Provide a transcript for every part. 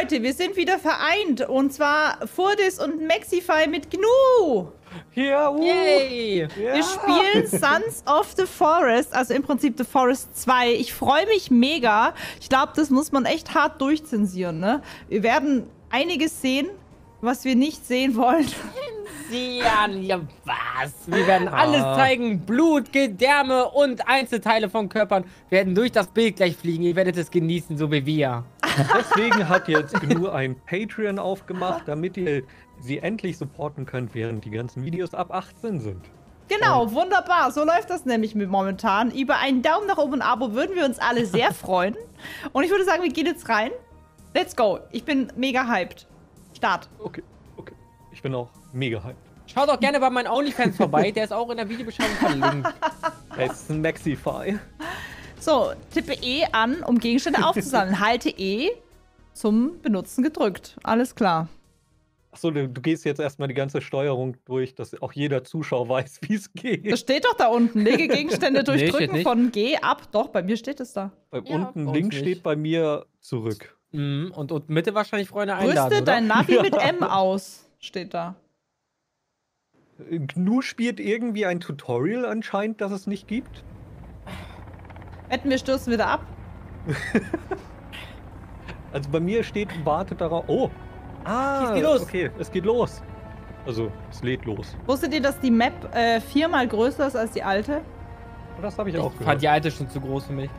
Leute, wir sind wieder vereint. Und zwar Furdis und Mexify mit Gnu. Ja, Yay. Ja. Wir spielen Sons of the Forest, also im Prinzip The Forest 2. Ich freue mich mega. Ich glaube, das muss man echt hart durchzensieren, ne? Wir werden einiges sehen, was wir nicht sehen wollen. Sie an, ja, was? Wir werden alles zeigen. Blut, Gedärme und Einzelteile von Körpern werden durch das Bild gleich fliegen. Ihr werdet es genießen, so wie wir. Deswegen hat jetzt Gnu ein Patreon aufgemacht, damit ihr sie endlich supporten könnt, während die ganzen Videos ab 18 sind. Genau, und wunderbar. So läuft das nämlich momentan. Über einen Daumen nach oben und ein Abo würden wir uns alle sehr freuen. Und ich würde sagen, wir gehen jetzt rein. Let's go. Ich bin mega hyped. Start. Okay. Ich bin auch mega hyped. Schaut doch gerne bei meinen Onlyfans vorbei, der ist auch in der Videobeschreibung verlinkt. Das ist ein Mexify. So, tippe E an, um Gegenstände aufzusammeln. Halte E zum Benutzen gedrückt. Alles klar. Achso, du gehst jetzt erstmal die ganze Steuerung durch, dass auch jeder Zuschauer weiß, wie es geht. Das steht doch da unten. Lege Gegenstände durchdrücken von G ab. Doch, bei mir steht es da. Bei unten links steht bei mir zurück. Mhm. Und Mitte wahrscheinlich Freunde einladen. Rüste dein Navi mit M aus. Steht da. Gnu spielt irgendwie ein Tutorial anscheinend, das es nicht gibt. Wetten, wir stürzen wieder ab. Also bei mir steht, wartet darauf. Oh! Ah! Es geht los. Okay, es geht los. Also, es lädt los. Wusstet ihr, dass die Map viermal größer ist als die alte? Das habe ich auch gehört. Ich fand die alte schon zu groß für mich.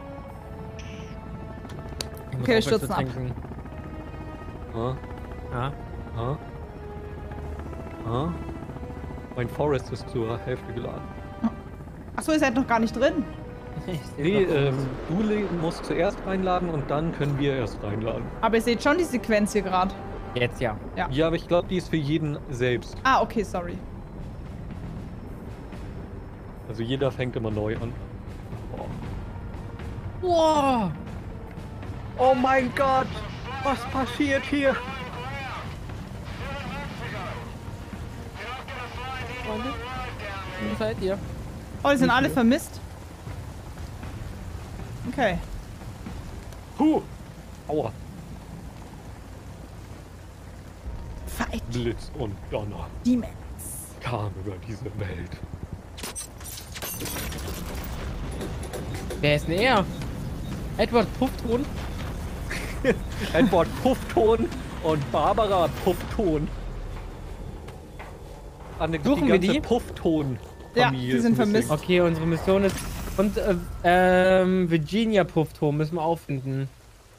Okay, wir stürzen ab. Ha? Ha? Ha? Aha. Mein Forest ist zur Hälfte geladen. Achso, ihr seid noch gar nicht drin. Nee, du musst zuerst reinladen und dann können wir erst reinladen. Aber ihr seht schon die Sequenz hier gerade. Jetzt ja. Ja, aber ich glaube, die ist für jeden selbst. Ah, okay, sorry. Also jeder fängt immer neu an. Oh, wow. Oh mein Gott! Was passiert hier? Wo seid ihr? Oh, die sind alle vermisst. Okay. Huh! Aua. Fight. Blitz und Donner. Demons. Kam über diese Welt. Wer ist denn er? Edward Puffton? Edward Puffton und Barbara Puffton. Suchen wir die? Ja, die sind vermisst. Okay, unsere Mission ist... Und Virginia Puffton müssen wir auffinden.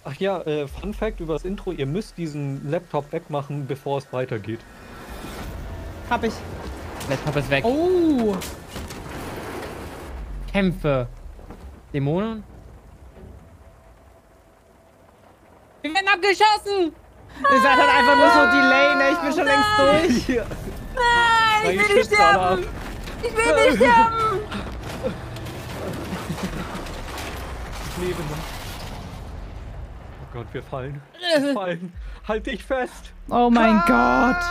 Ach ja, Fun Fact über das Intro. Ihr müsst diesen Laptop wegmachen, bevor es weitergeht. Hab ich. Laptop ist weg. Oh! Kämpfe. Dämonen? Wir werden abgeschossen! Ihr seid halt einfach nur so Delay, ne? Ich bin schon längst durch. Ja. Nein, ich will nicht sterben! Ich will nicht sterben! Ich lebe noch. Oh Gott, wir fallen. Wir fallen. Halt dich fest! Oh mein Gott!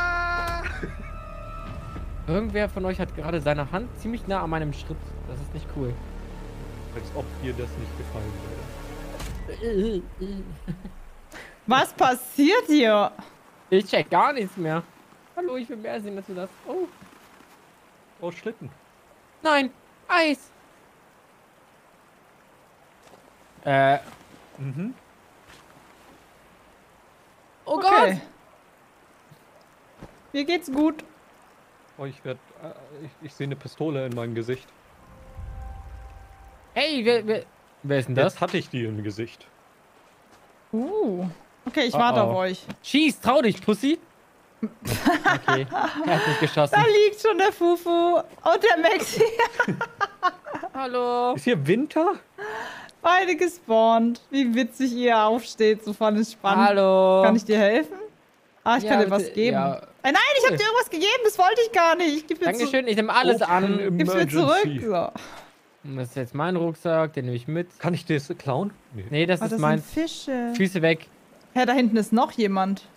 Irgendwer von euch hat gerade seine Hand ziemlich nah an meinem Schritt. Das ist nicht cool. Als ob dir das nicht gefallen wäre. Was passiert hier? Ich check gar nichts mehr. Hallo, ich will mehr sehen als du das. Oh. Oh, Schlitten. Nein, Eis. Oh Gott. Mir geht's gut. Oh, ich sehe eine Pistole in meinem Gesicht. Hey, wer ist denn das? Jetzt hatte ich die im Gesicht. Okay, ich warte auf euch. Schieß, trau dich, Pussy. Okay, er hat nicht geschossen. Da liegt schon der Fufu und der Maxi. Hallo. Ist hier Winter? Beide gespawnt. Wie witzig ihr aufsteht, so fand ich spannend. Hallo. Kann ich dir helfen? Ah, ich kann dir was geben. Ja. Nein, ich hab dir irgendwas gegeben, das wollte ich gar nicht. Ich geb mir Dankeschön, ich nehme alles an. Gib's mir zurück. So. Das ist jetzt mein Rucksack, den nehme ich mit. Kann ich das klauen? Nee, das ist mein. Fische. Füße weg. Hä, da hinten ist noch jemand.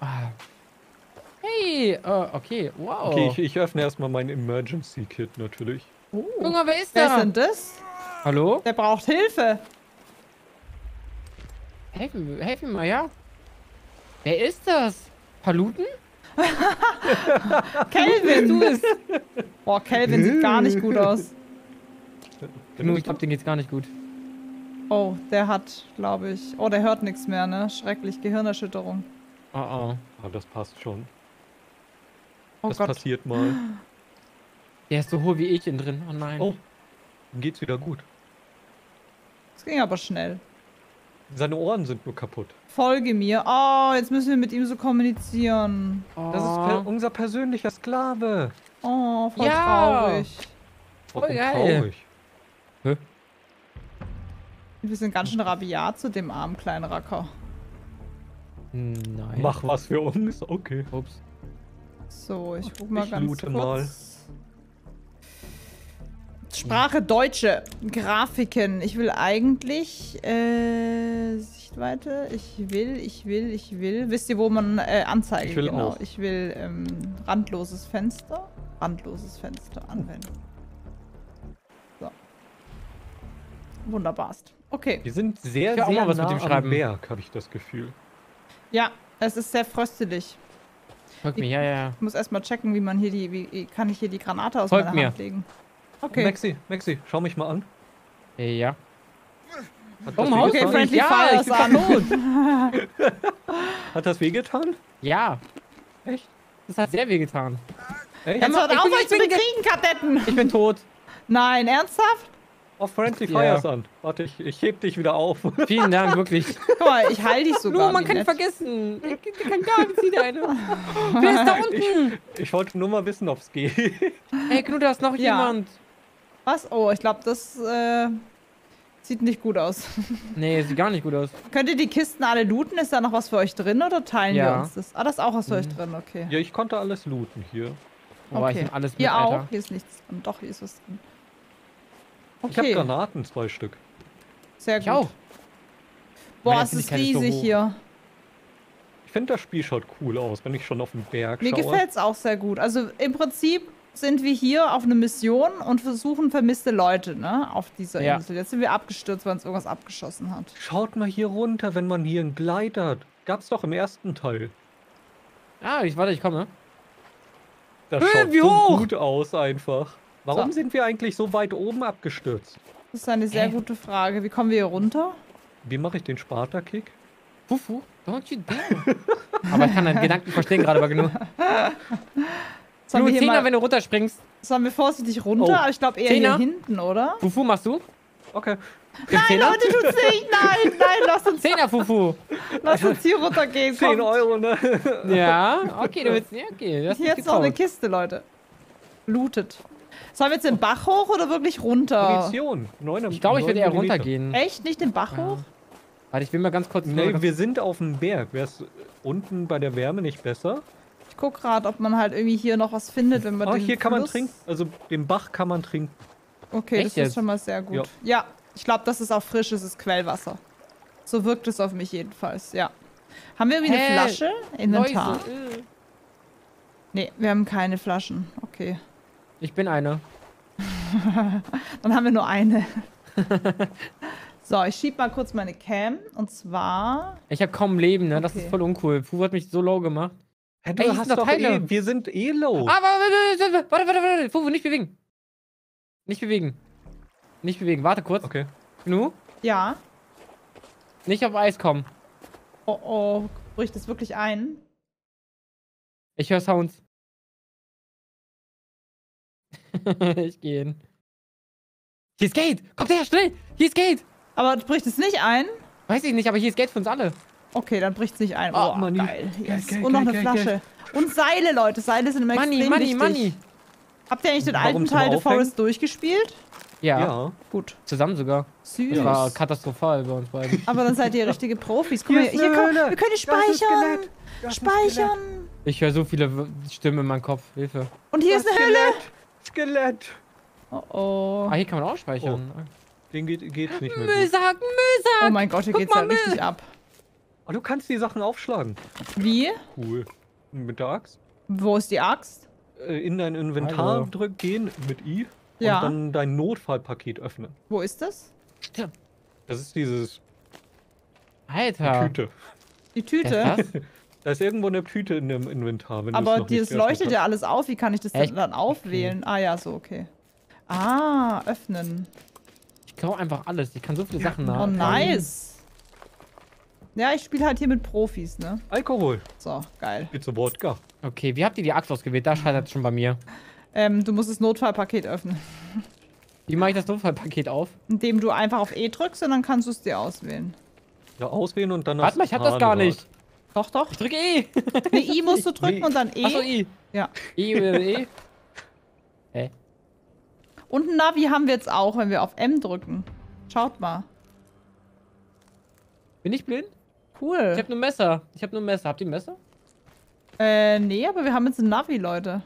Ah. Hey, okay, wow. Okay, ich öffne erstmal mein Emergency Kit natürlich. Oh. Guck mal, wer ist da? Wer ist denn das? Hallo? Der braucht Hilfe. Helfen mir mal, ja? Wer ist das? Paluten? Kelvin, du bist. Boah, Kelvin sieht gar nicht gut aus. Gnu, ich glaube, dem geht's gar nicht gut. Oh, der hat, glaube ich... Oh, der hört nichts mehr, ne? Schrecklich, Gehirnerschütterung. Ah, ah. Aber das passt schon. Oh Gott. Das passiert mal. Der ist so hoch wie ich innen drin. Oh nein. Oh, ihm geht's wieder gut. Das ging aber schnell. Seine Ohren sind nur kaputt. Folge mir. Oh, jetzt müssen wir mit ihm so kommunizieren. Oh. Das ist unser persönlicher Sklave. Oh, voll traurig. Voll traurig. Hä? Wir sind ganz schön rabiat zu dem armen kleinen Racker. Nein. Mach was für uns. Okay. Ups. So, ich guck mal ganz kurz. Sprache Deutsche. Grafiken. Ich will eigentlich, Sichtweite. Ich will. Wisst ihr, wo man, Anzeige, ich will genau. Auf. Ich will, randloses Fenster. Randloses Fenster anwenden. So. Wunderbarst. Okay. Wir sind sehr, sehr nah am Berg, habe ich das Gefühl. Ja, es ist sehr fröstelig. Folgt mir, ja, ja. Ich muss erstmal checken, wie man hier die, wie kann ich hier die Granate aus meiner Hand legen. Okay. Maxi, schau mich mal an. Ja. Okay, friendly fire ist an. Hat das wehgetan? Ja. Echt? Das hat sehr wehgetan. Echt? Jetzt hört auf, euch zu bekriegen, Kadetten! Ich bin tot. Nein, ernsthaft? Auf friendly fires an. Warte, ich heb dich wieder auf. Vielen Dank, wirklich. Guck mal, ich heil dich sogar. Nur, man kann vergessen. Ich kann gar nicht wieder eine. Wer ist da unten? Ich wollte nur mal wissen, ob es geht. Hey, Gnu, da ist noch jemand. Was? Oh, ich glaube, das sieht nicht gut aus. Nee, sieht gar nicht gut aus. Könnt ihr die Kisten alle looten? Ist da noch was für euch drin oder teilen wir uns das? Ah, das ist auch was für euch drin, okay. Ja, ich konnte alles looten hier. Okay. Ich nehme alles mit, hier auch. Alter. Hier ist nichts drin. Doch, hier ist was drin. Okay. Ich habe Granaten, 2 Stück. Sehr gut. Ich auch. Boah, es ist riesig hier. Ich finde, das Spiel schaut cool aus, wenn ich schon auf dem Berg schaue. Mir gefällt es auch sehr gut. Also im Prinzip sind wir hier auf eine Mission und versuchen vermisste Leute, ne, auf dieser Insel. Jetzt sind wir abgestürzt, weil uns irgendwas abgeschossen hat. Schaut mal hier runter, wenn man hier gleitert. Gab's doch im ersten Teil. Ah, ich komme. Das schaut so gut aus einfach. Warum sind wir eigentlich so weit oben abgestürzt? Das ist eine sehr gute Frage. Wie kommen wir hier runter? Wie mache ich den Sparta-Kick? Fufu, don't you dare. Aber ich kann deinen Gedanken verstehen gerade, aber genug. Nur 10er, wenn du runterspringst. Sollen wir vorsichtig runter? Aber ich glaube eher hier hinten, oder? Fufu, machst du? Okay. Nein, Leute, tut's nicht! Nein, nein, lass uns... 10er, Fufu! Lass uns hier runtergehen, komm. 10 Euro, ne? Ja, okay, du willst... Ja, okay. Hier jetzt noch eine Kiste, Leute. Lootet. Sollen wir jetzt den Bach hoch oder wirklich runter? Ich glaube, ich würde eher runtergehen. Echt? Nicht den Bach hoch? Warte, ich will mal ganz kurz... Nee, wir sind auf dem Berg. Wäre es unten bei der Wärme nicht besser? Ich guck gerade, ob man halt irgendwie hier noch was findet, wenn man den hier kann man trinken. Also, den Bach kann man trinken. Okay, echt, das ist jetzt schon mal sehr gut. Ja, ich glaube, das ist auch frisch. Es ist Quellwasser. So wirkt es auf mich jedenfalls, ja. Haben wir irgendwie eine Flasche? Inventar. Nee, wir haben keine Flaschen. Okay. Ich bin eine. Dann haben wir nur eine. So, ich schieb mal kurz meine Cam. Und zwar... Ich habe kaum Leben, ne? Okay. Das ist voll uncool. Puh hat mich so low gemacht. Hey, du hast doch wir sind eh low. Ah, warte. Fufu, nicht bewegen. Nicht bewegen. Nicht bewegen. Warte kurz. Okay. Gnu? Ja? Nicht auf Eis kommen. Oh, oh. Bricht das wirklich ein? Ich höre Sounds. Ich gehe hin. Hier ist Gate! Kommt her, schnell! Hier ist Gate! Aber bricht es nicht ein? Weiß ich nicht, aber hier ist Gate für uns alle. Okay, dann bricht es nicht ein. Oh, Manni. Geil. Yes. Geld, und noch eine Flasche. Geld. Und Seile, Leute. Seile sind immer extrem wichtig. Money. Habt ihr eigentlich den alten Teil The Forest durchgespielt? Ja. Gut. Zusammen sogar. Süß. Das war katastrophal bei uns beiden. Aber dann seid ihr richtige Profis. Guck mal, hier komm, wir können speichern. Speichern. Ich höre so viele Stimmen in meinem Kopf. Hilfe. Und hier ist eine Höhle. Skelett! Oh oh. Ah, hier kann man auch speichern. Oh. Den geht's nicht mehr. Müllsack, Müllsack! Oh mein Gott, hier geht's ja richtig ab. Oh, du kannst die Sachen aufschlagen. Wie? Cool. Mit der Axt. Wo ist die Axt? In dein Inventar gehen mit I und dann dein Notfallpaket öffnen. Wo ist das? Stimmt. Das ist dieses... Alter. Die Tüte. Die Tüte? Da ist irgendwo eine Tüte in dem Inventar. Wenn aber das leuchtet ja alles auf. Wie kann ich das denn dann aufwählen? Okay. Ah ja, so, okay. Ah, öffnen. Ich klau einfach alles. Ich kann so viele Sachen nachmachen. Oh, nice. Ja, ich spiele halt hier mit Profis, ne? Alkohol. So, geil. Bitte zu Wodka. Okay, wie habt ihr die Axt ausgewählt? Da scheitert es schon bei mir. Du musst das Notfallpaket öffnen. Wie mache ich das Notfallpaket auf? Indem du einfach auf E drückst und dann kannst du es dir auswählen. Ja, auswählen und dann... Warte mal, ich hab das gar nicht. Doch, doch. Ich drücke E. Ne, I musst du drücken und dann E. Achso, I. Ja. E oder E? Hä? Und ein Navi haben wir jetzt auch, wenn wir auf M drücken. Schaut mal. Bin ich blind? Cool. Ich hab nur ein Messer. Ich hab nur ein Messer. Habt ihr ein Messer? Nee, aber wir haben jetzt ein Navi, Leute.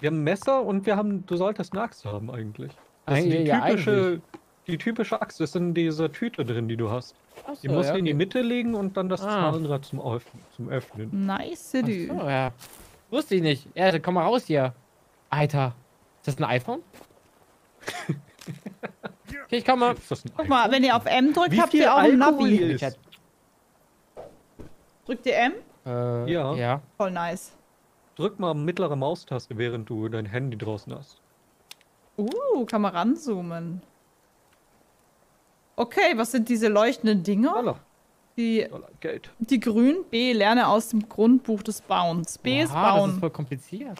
Wir haben ein Messer und wir haben... Du solltest eine Axt haben, eigentlich. Das ist die typische, Axt. Das ist in dieser Tüte drin, die du hast. So, die musst du in die Mitte legen und dann das Zahnrad zum, Öffnen. Nice, dude. Ach so, ja. Wusste ich nicht. Ja, komm mal raus hier. Alter. Ist das ein iPhone? Okay, ich komme. Guck mal, wenn ihr auf M drückt, habt ihr auch ein Navi. Drückt ihr M? Ja. Voll nice. Drück mal mittlere Maustaste, während du dein Handy draußen hast. Kann man ranzoomen. Okay, was sind diese leuchtenden Dinger? Dollar, Geld. Die grün. B, lerne aus dem Grundbuch des Bauens. B ist Bauen. Das ist voll kompliziert.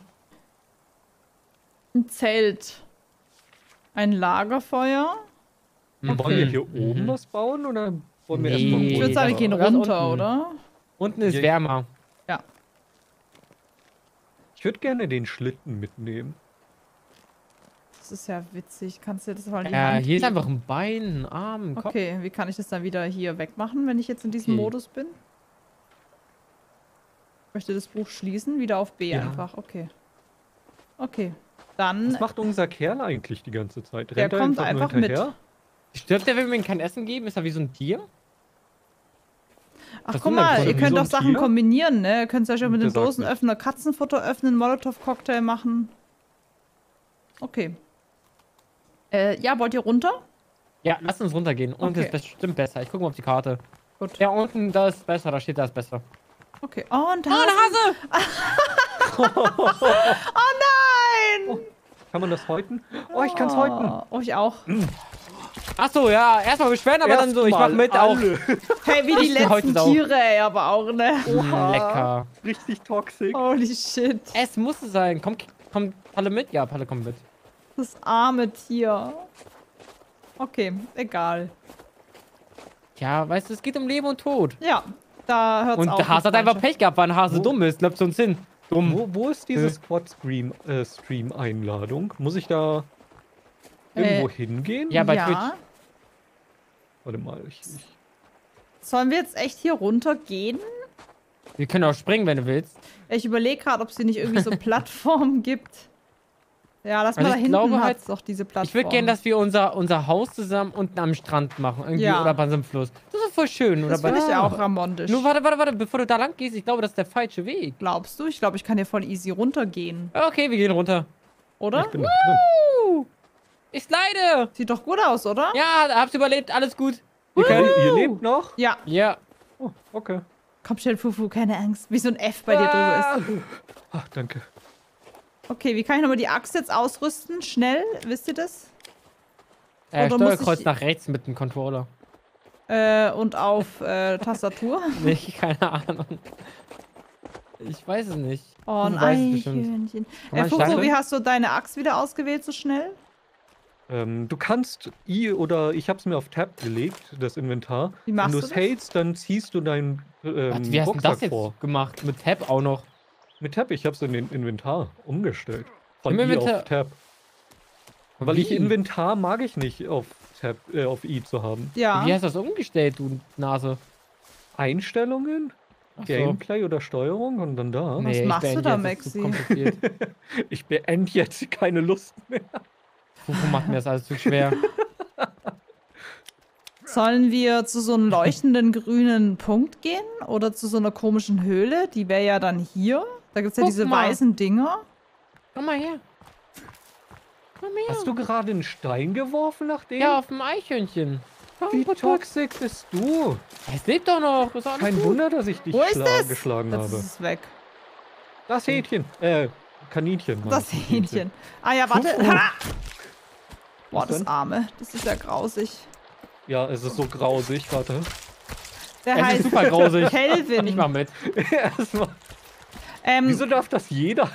Ein Zelt. Ein Lagerfeuer. Okay. Wollen wir hier oben was bauen oder wollen wir erstmal runter? Ich würde sagen, wir gehen runter, oder? Unten ist wärmer. Ja. Ich würde gerne den Schlitten mitnehmen. Das ist ja witzig. Kannst du das mal hier ist einfach ein Bein, ein Arm, ein Kopf. Okay, wie kann ich das dann wieder hier wegmachen, wenn ich jetzt in diesem Modus bin? Ich möchte das Buch schließen, wieder auf B einfach. Okay. Okay. Dann. Was macht unser Kerl eigentlich die ganze Zeit? Der kommt einfach mit. Stirbt der, wenn wir ihm kein Essen geben? Ist er wie so ein Tier? Ach, guck mal, ihr könnt doch Sachen kombinieren, ne? Ihr könnt zum Beispiel mit dem Dosenöffner Katzenfutter öffnen, Molotow-Cocktail machen. Okay. Ja, wollt ihr runter? Ja, lasst uns runtergehen. Unten ist bestimmt besser. Ich gucke mal auf die Karte. Gut. Ja, unten, da ist besser. Da steht, da ist besser. Okay. Oh, ein Hase. Oh, eine Hase! Oh nein! Oh, kann man das häuten? Oh, ich kann's häuten. Oh, ich auch. Achso, ja. Erstmal beschweren, aber dann so. Ich mach mit auch. Hey, wie die letzten Tiere, ey, aber auch, ne? Oha. Lecker. Richtig toxisch. Holy shit. Es muss sein. Komm, Palle mit? Ja, Palle kommt mit. Das arme Tier. Okay, egal. Ja, weißt du, es geht um Leben und Tod. Ja, da hört's auf. Und der Hase hat einfach Pech gehabt, weil ein Hase dumm ist. Läuft uns hin. Dumm. Wo ist diese Squad-Stream-Einladung? Muss ich da irgendwo hingehen? Ja, bei Twitch. Warte mal. Sollen wir jetzt echt hier runter gehen? Wir können auch springen, wenn du willst. Ich überlege gerade, ob es hier nicht irgendwie so Plattformen gibt. Ja, lass mal da hinten halt doch diese Plattform. Ich würde gerne, dass wir unser Haus zusammen unten am Strand machen. Irgendwie oder bei so einem Fluss. Das ist voll schön. Das finde ich auch ramondisch. Nur warte, bevor du da lang gehst. Ich glaube, das ist der falsche Weg. Glaubst du? Ich glaube, ich kann hier voll easy runtergehen. Okay, wir gehen runter. Oder? Ich slide. Sieht doch gut aus, oder? Ja, hab's überlebt. Alles gut. Ihr lebt noch? Ja. Ja. Oh, okay. Komm schnell, Fufu, keine Angst. Wie so ein F bei dir drüber ist. Ach, danke. Okay, wie kann ich nochmal die Axt jetzt ausrüsten? Schnell, wisst ihr das? Steuerkreuz nach rechts mit dem Controller. Und auf Tastatur? Nee, keine Ahnung. Ich weiß es nicht. Oh, ein Eichhörnchen. Fufu, wie hast du deine Axt wieder ausgewählt so schnell? Du kannst ich hab's mir auf Tab gelegt, das Inventar. Wie machst du das? Wenn du es hältst, dann ziehst du deinen wie hast du das jetzt gemacht? Mit Tab auch noch? Mit Tab, ich hab's in den Inventar umgestellt. Von I auf Tab. Weil ich Inventar mag ich nicht auf Tab, auf I zu haben. Ja. Wie hast du das umgestellt, du Nase? Einstellungen? Ach Gameplay oder Steuerung und dann da. Nee, was machst du da, Maxi? Ich beende jetzt keine Lust mehr. Fufu macht mir das alles zu schwer. Sollen wir zu so einem leuchtenden grünen Punkt gehen? Oder zu so einer komischen Höhle? Die wäre ja dann hier. Da gibt es ja diese weißen Dinger. Komm mal her. Komm her. Hast du gerade einen Stein geworfen nach dem? Ja, auf dem Eichhörnchen. Wie toxisch bist du? Es lebt doch noch. Das ist alles kein gut. Wunder, dass ich dich geschlagen habe. Das ist weg. Das Hähnchen. Kaninchen. Mann. Das Hähnchen. Ah ja, warte. Boah, das Arme. Das ist ja grausig. Ja, es ist so grausig. Warte. Der heißt super grausig. Kelvin. Ich mach mit. Erstmal. Wieso darf das jeder?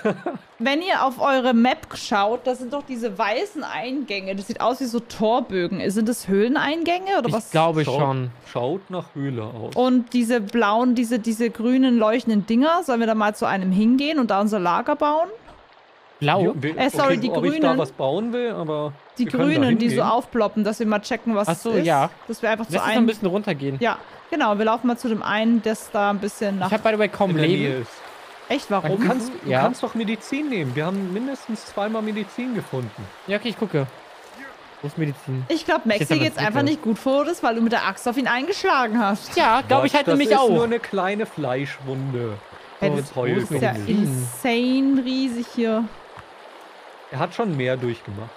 Wenn ihr auf eure Map schaut, das sind doch diese weißen Eingänge. Das sieht aus wie so Torbögen. Sind das Höhleneingänge oder was? Ich glaube schon. Schaut nach Höhle aus. Und diese blauen, diese grünen leuchtenden Dinger, sollen wir da mal zu einem hingehen und da unser Lager bauen? Blau? Ja, sorry, okay, die grünen. Ich da was bauen will, aber die grünen, die so aufploppen, dass wir mal checken, was es ist. Ja. Dass wir einfach zu einem ein bisschen runtergehen. Ja, genau. Wir laufen mal zu dem einen, das da ein bisschen nach... Ich habe, by the way, kaum Leben. Echt, warum? Du kannst doch Medizin nehmen. Wir haben mindestens zweimal Medizin gefunden. Ja, okay, ich gucke. Wo ist Medizin? Ich glaube, Maxi geht's einfach nicht gut vor, weil du mit der Axt auf ihn eingeschlagen hast. Ja, glaube ich halt nämlich auch. Das ist nur eine kleine Fleischwunde. Hey, das ist ja insane riesig hier. Er hat schon mehr durchgemacht.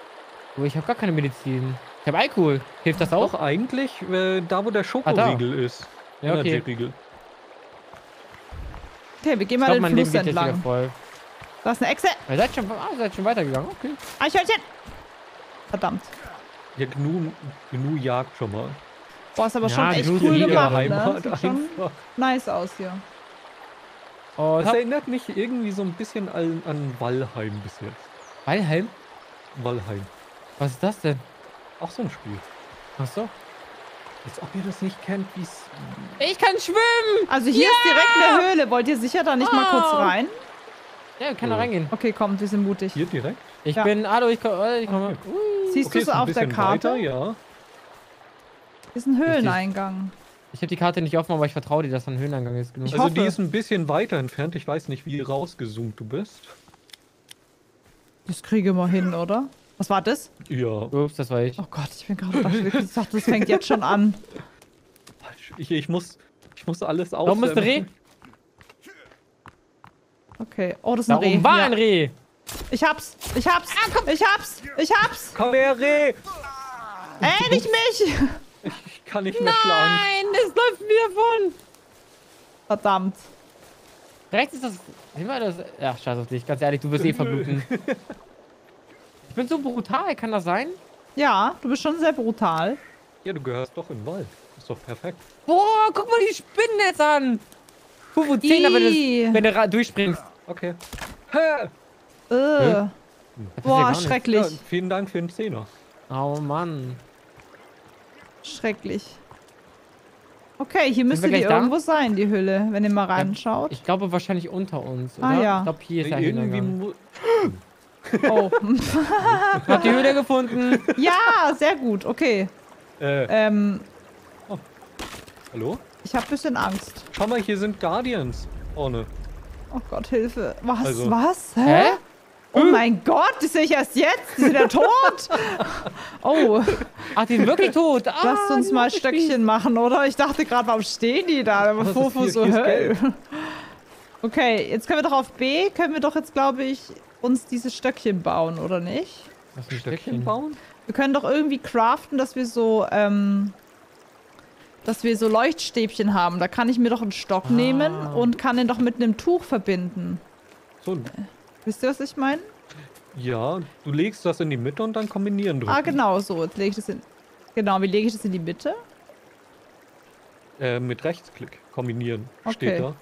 Oh, ich habe gar keine Medizin. Ich habe Alkohol. Hilft das auch? Doch, eigentlich da, wo der Schokoriegel ist. Ja, okay. Okay, wir gehen mal den Fluss entlang. Da ist eine Echse. Ihr seid schon, weitergegangen. Okay. Eichhörnchen! Verdammt. Ja, Gnu jagt schon mal. Boah, ist aber schon echt cool gemacht, ne? Sieht schon nice aus hier. Oh, das erinnert mich irgendwie so ein bisschen an Valheim bis jetzt. Valheim? Valheim. Was ist das denn? Auch so ein Spiel. Ach so. Als ob ihr das nicht kennt, wie es... Ich kann schwimmen! Also hier ist direkt eine Höhle. Wollt ihr sicher da nicht mal kurz rein? Ja, kann da reingehen. Okay, kommt, wir sind mutig. Hier direkt? Ich bin... Hallo, ich komme... Siehst du es auf der Karte? Weiter, ja. Ist ein Höhleneingang. Ich habe die Karte nicht offen, aber ich vertraue dir, dass da ein Höhleneingang ist. Genug. Also die ist ein bisschen weiter entfernt. Ich weiß nicht, wie rausgezoomt du bist. Das kriege mal hin, oder? Was war das? Ja. Ups, das war ich. Oh Gott, ich bin gerade Ich dachte, das fängt jetzt schon an. Ich muss alles auf. Da oben ist ein Reh. Okay. Oh, das ist ein Reh. Da war ein Reh. Ich hab's. Komm her, Reh. Ey, nicht mich. Ich kann nicht mehr schlagen. Nein, das läuft mir davon. Verdammt. Rechts ist das... Ach, scheiß auf dich. Ganz ehrlich, du wirst eh verbluten. Ich bin so brutal, kann das sein? Ja, du bist schon sehr brutal. Ja, du gehörst doch im Wald. Ist doch perfekt. Boah, guck mal die Spinnen jetzt an. Pufu 10, wenn du durchspringst. Okay. Boah, schrecklich. Ja, vielen Dank für den Zehner. Oh Mann. Schrecklich. Okay, hier müsste die irgendwo sein, die Hülle, wenn ihr mal reinschaut. Ich glaube wahrscheinlich unter uns, oder? Ah, ja. Ich glaube, hier ist irgendwie... Oh. Ich hab die Höhle gefunden. Ja, sehr gut, okay. Oh. Hallo? Ich hab ein bisschen Angst. Schau mal, hier sind Guardians vorne. Oh Gott, Hilfe. Was? Also. Was? Hä? Oh mein Gott, die sehe ich erst jetzt. Die sind ja tot. Oh. Ach, die sind wirklich tot. Ah, lasst uns mal Stöckchen machen, oder? Ich dachte gerade, warum stehen die da? Wenn man Fofo so hört. Okay, jetzt können wir doch auf B, jetzt glaube ich, uns diese Stöckchen bauen, oder nicht? Was für Stöckchen bauen? Wir können doch irgendwie craften, dass wir so Leuchtstäbchen haben. Da kann ich mir doch einen Stock nehmen und kann den doch mit einem Tuch verbinden. So. Wisst ihr, was ich meine? Ja, du legst das in die Mitte und dann kombinieren drücken. Ah, genau, so. Jetzt lege ich das in... Genau, wie lege ich das in die Mitte? Mit Rechtsklick. Kombinieren. Okay. Steht da.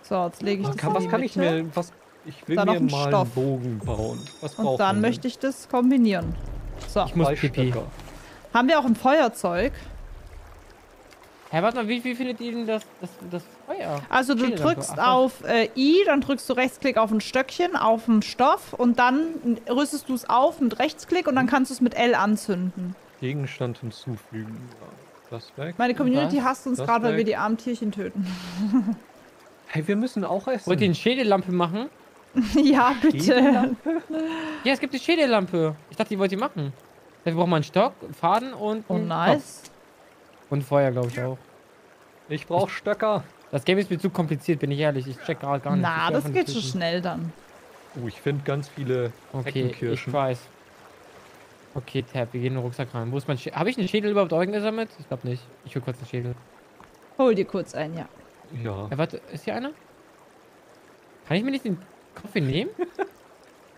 So, jetzt lege ich das in die Mitte. Ich will mir mal einen Bogen bauen. Was braucht man? Und dann möchte ich das kombinieren. So. Ich muss Pipi. Haben wir auch ein Feuerzeug? Hä, warte mal, wie findet ihr denn das Feuer? Also du drückst auf I, dann drückst du Rechtsklick auf ein Stöckchen, auf einen Stoff und dann rüstest du es auf mit Rechtsklick und dann kannst du es mit L anzünden. Gegenstand hinzufügen. Das weg. Meine Community hasst uns gerade, weil wir die armen Tierchen töten. Hey, wir müssen auch essen. Wollt ihr eine Schädellampe machen? Ja, bitte. Ja, es gibt eine Schädellampe. Ich dachte, die wollt ihr machen. Dafür braucht man einen Stock, einen Faden und... Oh, nice. Und Feuer, glaube ich, auch. Ich brauche Stöcker. Das Game ist mir zu kompliziert, bin ich ehrlich. Ich check gerade gar nicht. Na, das geht schon schnell dann. Oh, ich finde ganz viele Heckenkirschen. Okay, ich weiß. Okay, Tab, wir gehen in den Rucksack rein. Wo ist mein Schädel? Habe ich einen Schädel überhaupt eingesammelt? Ich glaube nicht. Ich hol kurz einen Schädel. Hol dir kurz einen, ja. Ja. Ja, warte, ist hier einer? Kann ich mir nicht den Kaffee nehmen?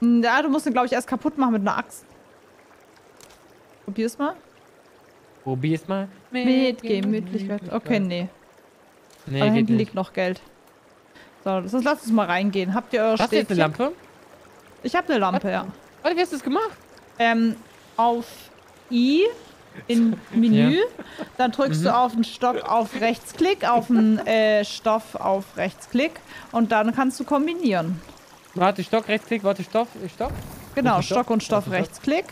Na, du musst den, glaube ich, erst kaputt machen mit einer Axt. Probier's mal. Probier's mal. Mit Gemütlichkeit. Okay, nee. Nee, da hinten liegt noch Geld. So, das lasst uns mal reingehen. Habt ihr eure Stäbchen? Hast du eine Lampe? Ich habe eine Lampe, ja. Warte, wie hast du das gemacht? Auf I im Menü, ja. Dann drückst du auf den Stock auf Rechtsklick, auf den Stoff auf Rechtsklick und dann kannst du kombinieren. Warte, Stock, Rechtsklick, warte, Stoff, Stock? Genau, Stock und Stoff, Rechtsklick.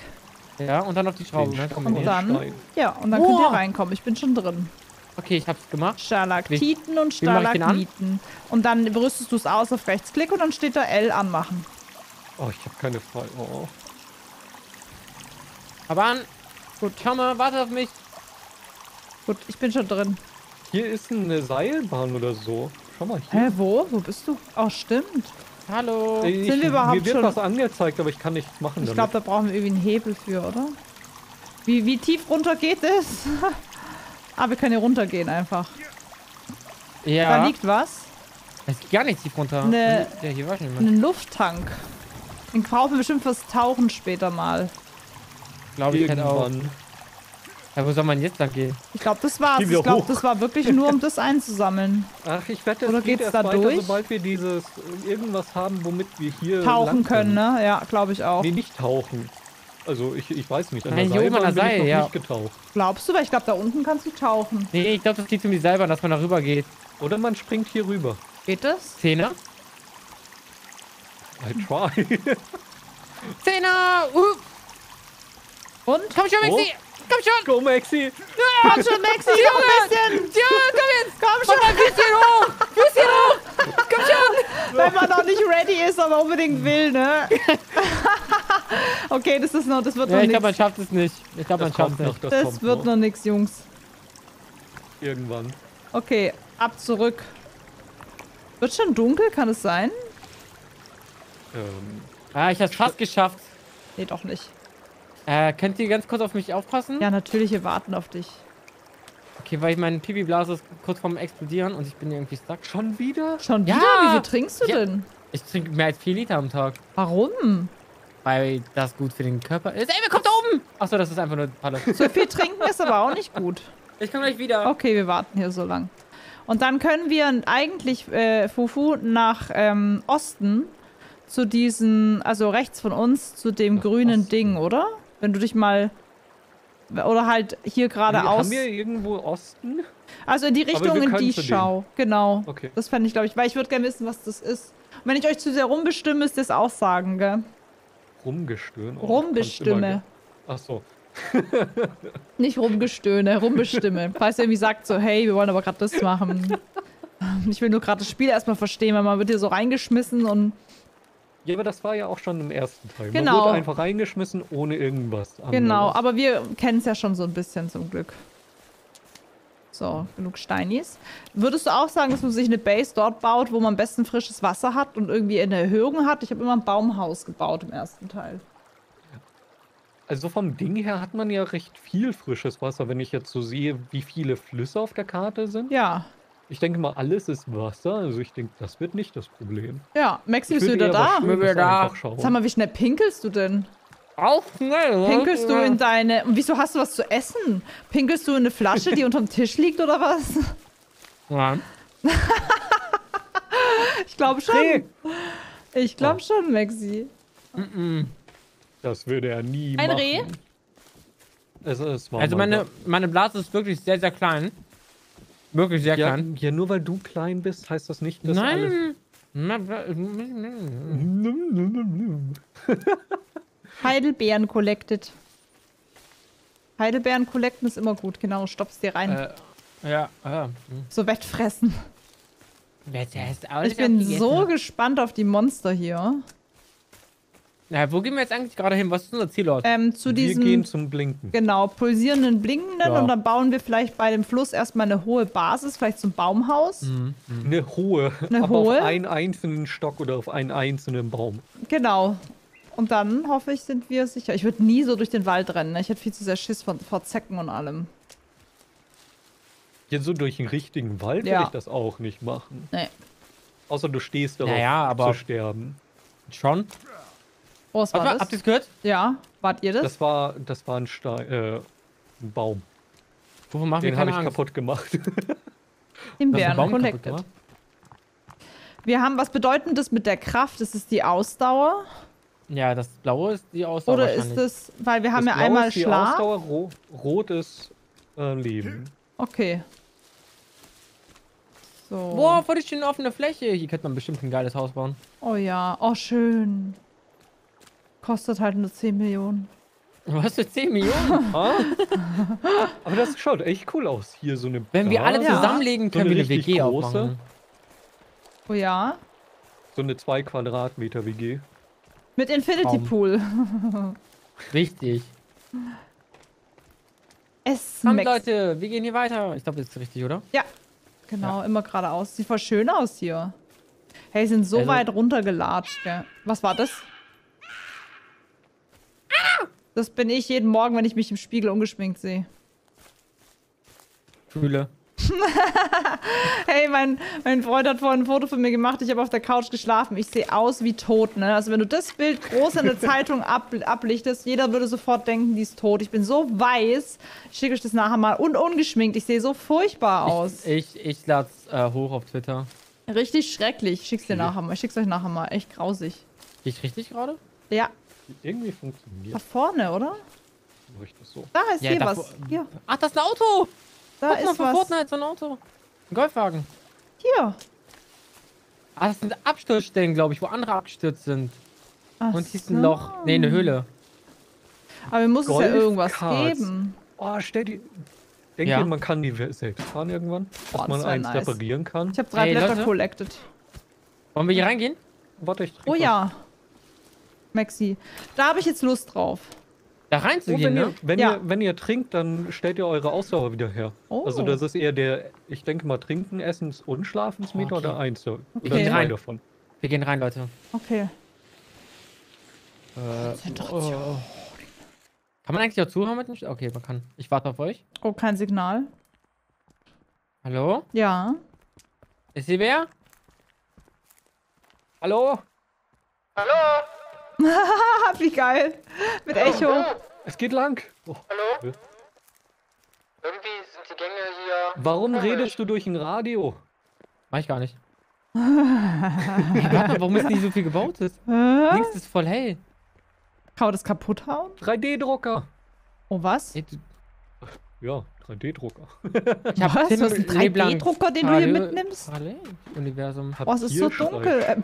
Ja, und dann auf die Schraube. Und dann, ja, und dann könnt ihr reinkommen. Ich bin schon drin. Okay, ich hab's gemacht. Stalaktiten und Stalagniten. Und dann berüstest du es aus auf Rechtsklick und dann steht da L anmachen. Oh, ich hab keine Frage. Oh. Aber an. Gut, schau mal, warte auf mich. Gut, ich bin schon drin. Hier ist eine Seilbahn oder so. Schau mal hier. Hä, wo? Wo bist du? Oh, stimmt. Hallo. Sind wir überhaupt schon? Mir wird was angezeigt, aber ich kann nichts machen. Ich glaube, da brauchen wir irgendwie einen Hebel für, oder? Wie tief runter geht es? Ah, wir können hier runtergehen einfach. Ja. Da liegt was. Es geht gar nicht tief runter. Ja, hier war schon jemand. Ein Lufttank. Den kaufen wir bestimmt fürs Tauchen später mal. Glaube ich halt auch. Ja, wo soll man jetzt lang gehen? Ich glaube, das war's. Ich glaube, das war wirklich nur, um das einzusammeln. Ach, ich wette, das geht erst weiter, sobald wir dieses irgendwas haben, womit wir hier tauchen können, ne? Ja, glaube ich auch. Nee, nicht tauchen. Also, ich weiß nicht. An der Seilbahn bin ich noch nicht getaucht. Glaubst du? Weil ich glaube, da unten kannst du tauchen. Nee, ich glaube, das geht um die Seilbahn, dass man da rüber geht. Oder man springt hier rüber. Geht das? Zehner? I try. Zehner! Und? Komm schon, Mexi! Komm schon! Go, Mexi! Ja, komm schon, Mexi! Ja, ein bisschen! Ja, komm jetzt! Komm schon! Ein bisschen hoch! Bisschen hoch! Komm schon! Wenn man noch nicht ready ist, aber unbedingt will, ne? Okay, das wird noch nichts. Ich glaube, man schafft es nicht. Ich glaube, man schafft es nicht. Das wird noch nichts, Jungs. Irgendwann. Okay, ab zurück. Wird schon dunkel, kann es sein? Ah, ich hab's fast geschafft. Nee, doch nicht. Könnt ihr ganz kurz auf mich aufpassen? Ja, natürlich, wir warten auf dich. Okay, weil ich meine Pipi-Blase ist kurz vorm Explodieren und ich bin irgendwie stuck. Schon wieder? Schon wieder? Ja. Wieso trinkst du denn? Ich trinke mehr als 4 Liter am Tag. Warum? Weil das gut für den Körper ist. Ey, wer kommt da oben? Achso, das ist einfach nur ein Paluten. So viel trinken ist aber auch nicht gut. Ich komme gleich wieder. Okay, wir warten hier so lang. Und dann können wir eigentlich, Fufu, nach Osten zu diesen, also rechts von uns, zu dem grünen Ding, oder? Wenn du dich mal... Oder halt hier geradeaus. Haben wir irgendwo Osten? Also in die Richtung, in die ich schau. Genau. Okay. Das fände ich, glaube ich. Weil ich würde gerne wissen, was das ist. Und wenn ich euch zu sehr rumbestimme, müsst ihr es auch sagen, gell? Rumgestöhne? Oh, rumbestimme. Ach so. Nicht rumgestöhne, rumbestimme. Falls ihr irgendwie sagt so, hey, wir wollen aber gerade das machen. Ich will nur gerade das Spiel erstmal verstehen, weil man wird hier so reingeschmissen und... Ja, aber das war ja auch schon im ersten Teil. Genau. Man wurde einfach reingeschmissen, ohne irgendwas anderes. Genau, aber wir kennen es ja schon so ein bisschen zum Glück. So, genug Steinis. Würdest du auch sagen, dass man sich eine Base dort baut, wo man am besten frisches Wasser hat und irgendwie eine Erhöhung hat? Ich habe immer ein Baumhaus gebaut im ersten Teil. Also vom Ding her hat man ja recht viel frisches Wasser, wenn ich jetzt so sehe, wie viele Flüsse auf der Karte sind. Ja. Ich denke mal, alles ist Wasser, also ich denke, das wird nicht das Problem. Ja, Maxi, bist du wieder da? Sag mal, wie schnell pinkelst du denn? Auch schnell. Pinkelst du in deine... Und wieso hast du was zu essen? Pinkelst du in eine Flasche, die unterm Tisch liegt, oder was? Nein. Ich glaube schon. Ich glaube schon, Maxi. Das würde er nie machen. Ein Reh? Also meine Blase ist wirklich sehr, sehr klein. Wirklich sehr klein. Ja, nur weil du klein bist, heißt das nicht, dass alles... Nein. Heidelbeeren collected. Heidelbeeren collecten ist immer gut. Genau, stoppst dir rein. So wettfressen. Ich bin so gespannt auf die Monster hier. Na, wo gehen wir jetzt eigentlich gerade hin? Was ist unser Zielort? Wir gehen zum Blinken. Genau, pulsierenden Blinkenden und dann bauen wir vielleicht bei dem Fluss erstmal eine hohe Basis, vielleicht zum Baumhaus. Eine hohe. Auf einen einzelnen Stock oder auf einen einzelnen Baum. Genau. Und dann, hoffe ich, sind wir sicher. Ich würde nie so durch den Wald rennen, ne? Ich hätte viel zu sehr Schiss vor Zecken und allem. Jetzt so durch den richtigen Wald würde ich das auch nicht machen. Nee. Außer du stehst darauf, aber zu sterben. Schon? Oh, was war das? Habt ihr es gehört? Ja. Wart ihr das? Das war ein Stein, ein Baum. Wovon machen wir den? Den habe ich kaputt gemacht. Den Bären collected. Wir haben was Bedeutendes mit der Kraft. Das ist die Ausdauer. Ja, das Blaue ist die Ausdauer. Oder ist das, weil wir haben das Blaue einmal ist die Schlaf. Ausdauer, rot ist Leben. Okay. So. Boah, voll die schöne offene Fläche. Hier könnte man bestimmt ein geiles Haus bauen. Oh ja, oh schön. Kostet halt nur 10 Millionen. Was für 10 Millionen? Aber das schaut echt cool aus. Hier so eine. Wenn wir alle zusammenlegen, können wir eine WG aufmachen. Oh ja. So eine 2 Quadratmeter WG. Mit Infinity Pool. Richtig. Es kommt, Leute, wir gehen hier weiter. Ich glaube, das ist richtig, oder? Ja. Genau, immer geradeaus. Sieht voll schön aus hier. Hey, sind so weit runtergelatscht. Gell? Was war das? Das bin ich jeden Morgen, wenn ich mich im Spiegel ungeschminkt sehe. Fühle. Hey, mein Freund hat vorhin ein Foto von mir gemacht. Ich habe auf der Couch geschlafen. Ich sehe aus wie tot, ne? Also wenn du das Bild groß in der Zeitung ablichtest, jeder würde sofort denken, die ist tot. Ich bin so weiß. Ich schicke euch das nachher mal. Und ungeschminkt. Ich sehe so furchtbar aus. Ich lade es hoch auf Twitter. Richtig schrecklich. Ich schick's dir nachher mal. Ich schick's euch nachher mal. Echt grausig. Gehe ich richtig gerade? Ja. Irgendwie funktioniert. Da vorne, oder? So. Da ist hier was. Hier. Ach, das ist ein Auto! Da guck mal, vor Fortnite so ein Auto. Ein Golfwagen. Hier. Ah, das sind Absturzstellen, glaube ich, wo andere abgestürzt sind. Ach, und hier ist ein Loch. Ne, eine Höhle. Aber wir müssen ja irgendwas geben. Oh, stell die. Denkt ihr, man kann die selbst fahren irgendwann? Dass man eins reparieren kann? Ich habe 3 Blätter collected. Wollen wir hier reingehen? Warte, ich trinke. Oh ja. Maxi. Da habe ich jetzt Lust drauf. Da reinzugehen, ne? Wenn ihr trinkt, dann stellt ihr eure Ausdauer wieder her. Oh. Also das ist eher der, ich denke mal, Trinken, Essens- und Schlafensmeter oder eins. Oder 2 davon. Wir gehen rein, Leute. Okay. Kann man eigentlich auch zuhören mit dem? Okay, man kann. Ich warte auf euch. Oh, kein Signal. Hallo? Ja. Ist hier wer? Hallo? Hallo? Wie geil. Mit Echo. Hallo. Es geht lang. Oh. Hallo? Irgendwie sind die Gänge hier... Warum redest du durch ein Radio? Mach ich gar nicht. Warum ist nicht so viel gebaut? Links ist voll hell. Kann man das kaputt hauen? 3D-Drucker. Oh, was? Ja, 3D-Drucker. Ich hab was? Du hast einen 3D-Drucker, den du hier mitnimmst? Universum. Oh, es ist so dunkel.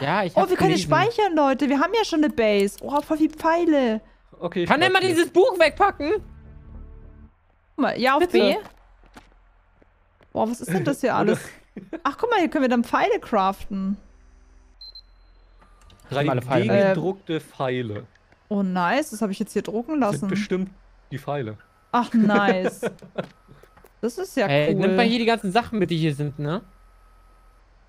Ja, ich wir können speichern, Leute. Wir haben ja schon eine Base. Oh, voll viele Pfeile. Okay. Kann denn mal dieses Buch wegpacken? Guck mal, ja, auf B. Boah, was ist denn das hier alles? Ach, guck mal, hier können wir dann Pfeile craften. 3D gedruckte Pfeile. Oh, nice. Das habe ich jetzt hier drucken lassen. Das sind bestimmt die Pfeile. Ach, nice. Das ist ja cool. Nimmt man hier die ganzen Sachen mit, die hier sind, ne?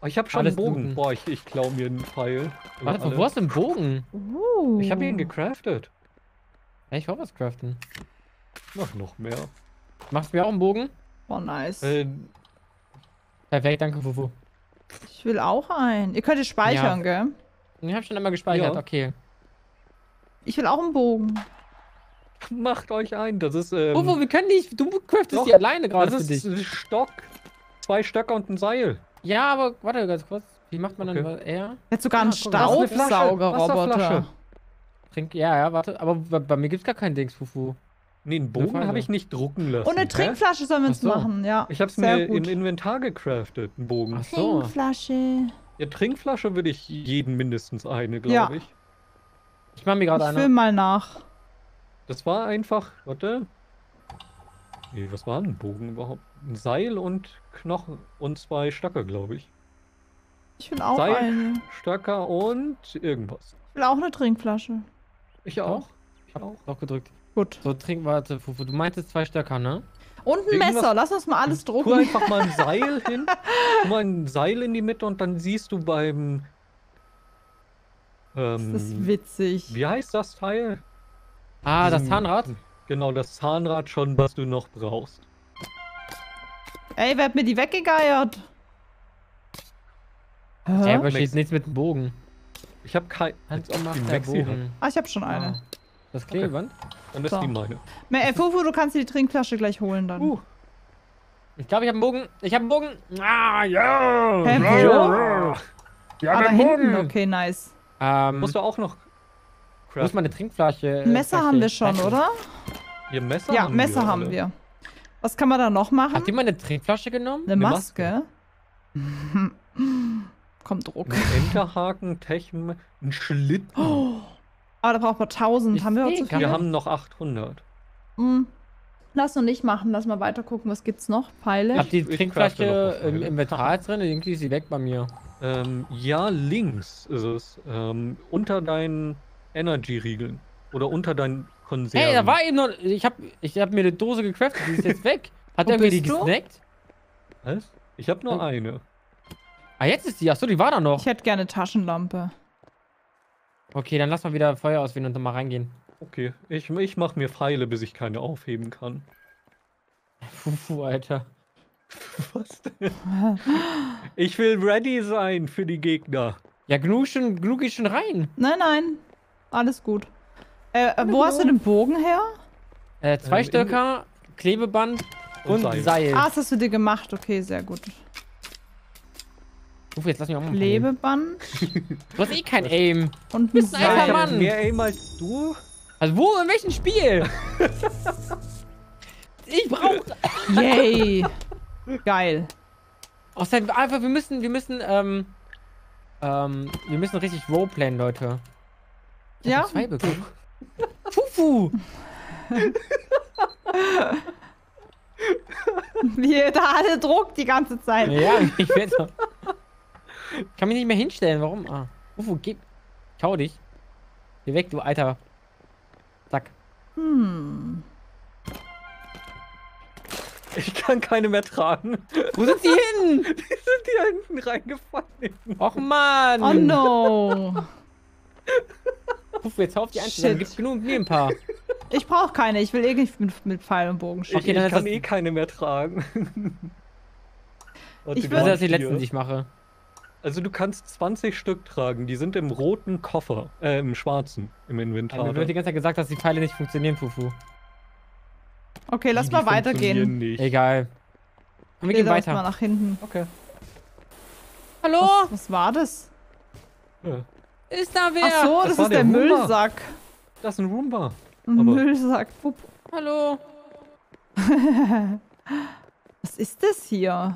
Ich habe schon einen Bogen. Boah, ich klaue mir einen Pfeil. Warte, wo hast du einen Bogen? Ich habe ihn gecraftet. Ja, ich wollte was craften. Mach noch mehr. Machst du mir auch einen Bogen? Oh, nice. Perfekt, danke, Fufu. Ich will auch einen. Ihr könnt es speichern, gell? Ich habe schon einmal gespeichert, okay. Ich will auch einen Bogen. Macht euch einen, das ist... Fufu, wir können nicht... Du craftest die alleine gerade für dich. Das ist ein Stock. 2 Stöcker und ein Seil. Ja, aber warte ganz kurz. Wie macht man denn eher? Jetzt sogar einen Staubsaugerroboter. Warte. Aber bei mir gibt's gar kein Dings, Fufu. Nee, einen Bogen habe ich nicht drucken lassen. Und eine Trinkflasche sollen wir uns machen, ja. Ich hab's mir im Inventar gecraftet, einen Bogen. Ach so. Trinkflasche. Ja, Trinkflasche würde ich jeden mindestens eine, glaube ich. Ich mach mir gerade eine. Ich film mal nach. Das war einfach, warte. Nee, was war denn ein Bogen überhaupt? Ein Seil und Knochen und 2 Stöcker, glaube ich. Ich will auch einen. Stöcker und irgendwas. Ich will auch eine Trinkflasche. Ich auch. Ich habe auch gedrückt. Gut. So, warte, Fufu. Du meintest 2 Stöcker, ne? Und ein Messer. Lass uns mal alles drucken. Tu einfach mal ein Seil hin. Tu mal ein Seil in die Mitte und dann siehst du beim Das ist witzig. Wie heißt das Teil? Ah, das Zahnrad? Genau, das Zahnrad schon, was du noch brauchst. Ey, wer hat mir die weggegeiert? Hä? Ich verstehe nichts mit dem Bogen. Ich hab kein... Ah, ich hab schon eine. Das Klebeband? Okay. Dann ist so. Die meine. Fufu, du kannst dir die Trinkflasche gleich holen dann. Ich glaube, ich hab einen Bogen. Ich hab einen Bogen. Ah, ja! Hä, ja, aber hinten, okay, nice. Musst du auch noch... Crap. Muss man eine Trinkflasche... Messer haben wir schon, oder? Ja, Messer haben wir. Ja, Messer haben wir. Was kann man da noch machen? Hat jemand eine Trinkflasche genommen? Eine Maske? Kommt Druck. Ein Enterhaken, Technik, ein Schlitten. Oh, aber da brauchen wir 1000. Haben wir auch zu viel? Wir haben noch 800. Mhm. Lass noch nicht machen, lass mal weiter gucken, was gibt's noch? Pfeile? Ich hab die Trinkflasche im Inventar drin, irgendwie ist sie weg bei mir. Ja, links ist es. Unter deinen Energy-Riegeln. Oder unter deinen Konserven. Hey, da war eben noch. Ich hab mir eine Dose gecraftet, die ist jetzt weg. Hat der mir die gesnackt? Was? Ich hab nur eine. Ah, jetzt ist die. Achso, die war da noch. Ich hätte gerne Taschenlampe. Okay, dann lass mal wieder Feuer auswählen und dann mal reingehen. Okay, ich mach mir Pfeile, bis ich keine aufheben kann. Fufu, Alter. Was denn? Ich will ready sein für die Gegner. Ja, Gnu geht schon rein. Nein, nein. Alles gut. Wo hast du den Bogen her? 2 Stöcker, Klebeband und Seil. Ah, das hast du dir gemacht. Okay, sehr gut. Uff, jetzt lass mich auch mal Klebeband. Du hast eh kein Aim. Und du bist ein einfacher Mann. Mehr Aim als du? Also wo? In welchem Spiel? Ich brauch... Yay. Geil. Außer einfach, wir müssen richtig roleplayen, Leute. Ich hab 2 bekommen. Fufu! Wir da alle Druck die ganze Zeit. Ja, ich werde doch. Ich kann mich nicht mehr hinstellen, warum? Ah. Fufu, geh. Ich hau dich. Geh weg, du alter Sack. Hm. Ich kann keine mehr tragen. Wo sind die hin? Die sind hier hinten reingefallen. Och man. Oh no. Puff, jetzt hau auf die Einzelnen. Gibt's genug, mir ein paar. Ich brauch keine. Ich will eh nicht mit Pfeil und Bogen schießen. Okay, ich kann eh keine mehr tragen. Ich würde das die letzten, die ich mache. Also du kannst 20 Stück tragen, die sind im roten Koffer, im schwarzen, im Inventar. Also, du hast die ganze Zeit gesagt, dass die Pfeile nicht funktionieren, Fufu. Okay, lass mal weitergehen. Egal. Und wir gehen weiter. Mal nach hinten. Okay. Hallo? Was war das? Ja. Ist da wer? Ach so, das ist der Müllsack. Das ist ein Roomba. Ein Müllsack. Pup. Hallo. Was ist das hier?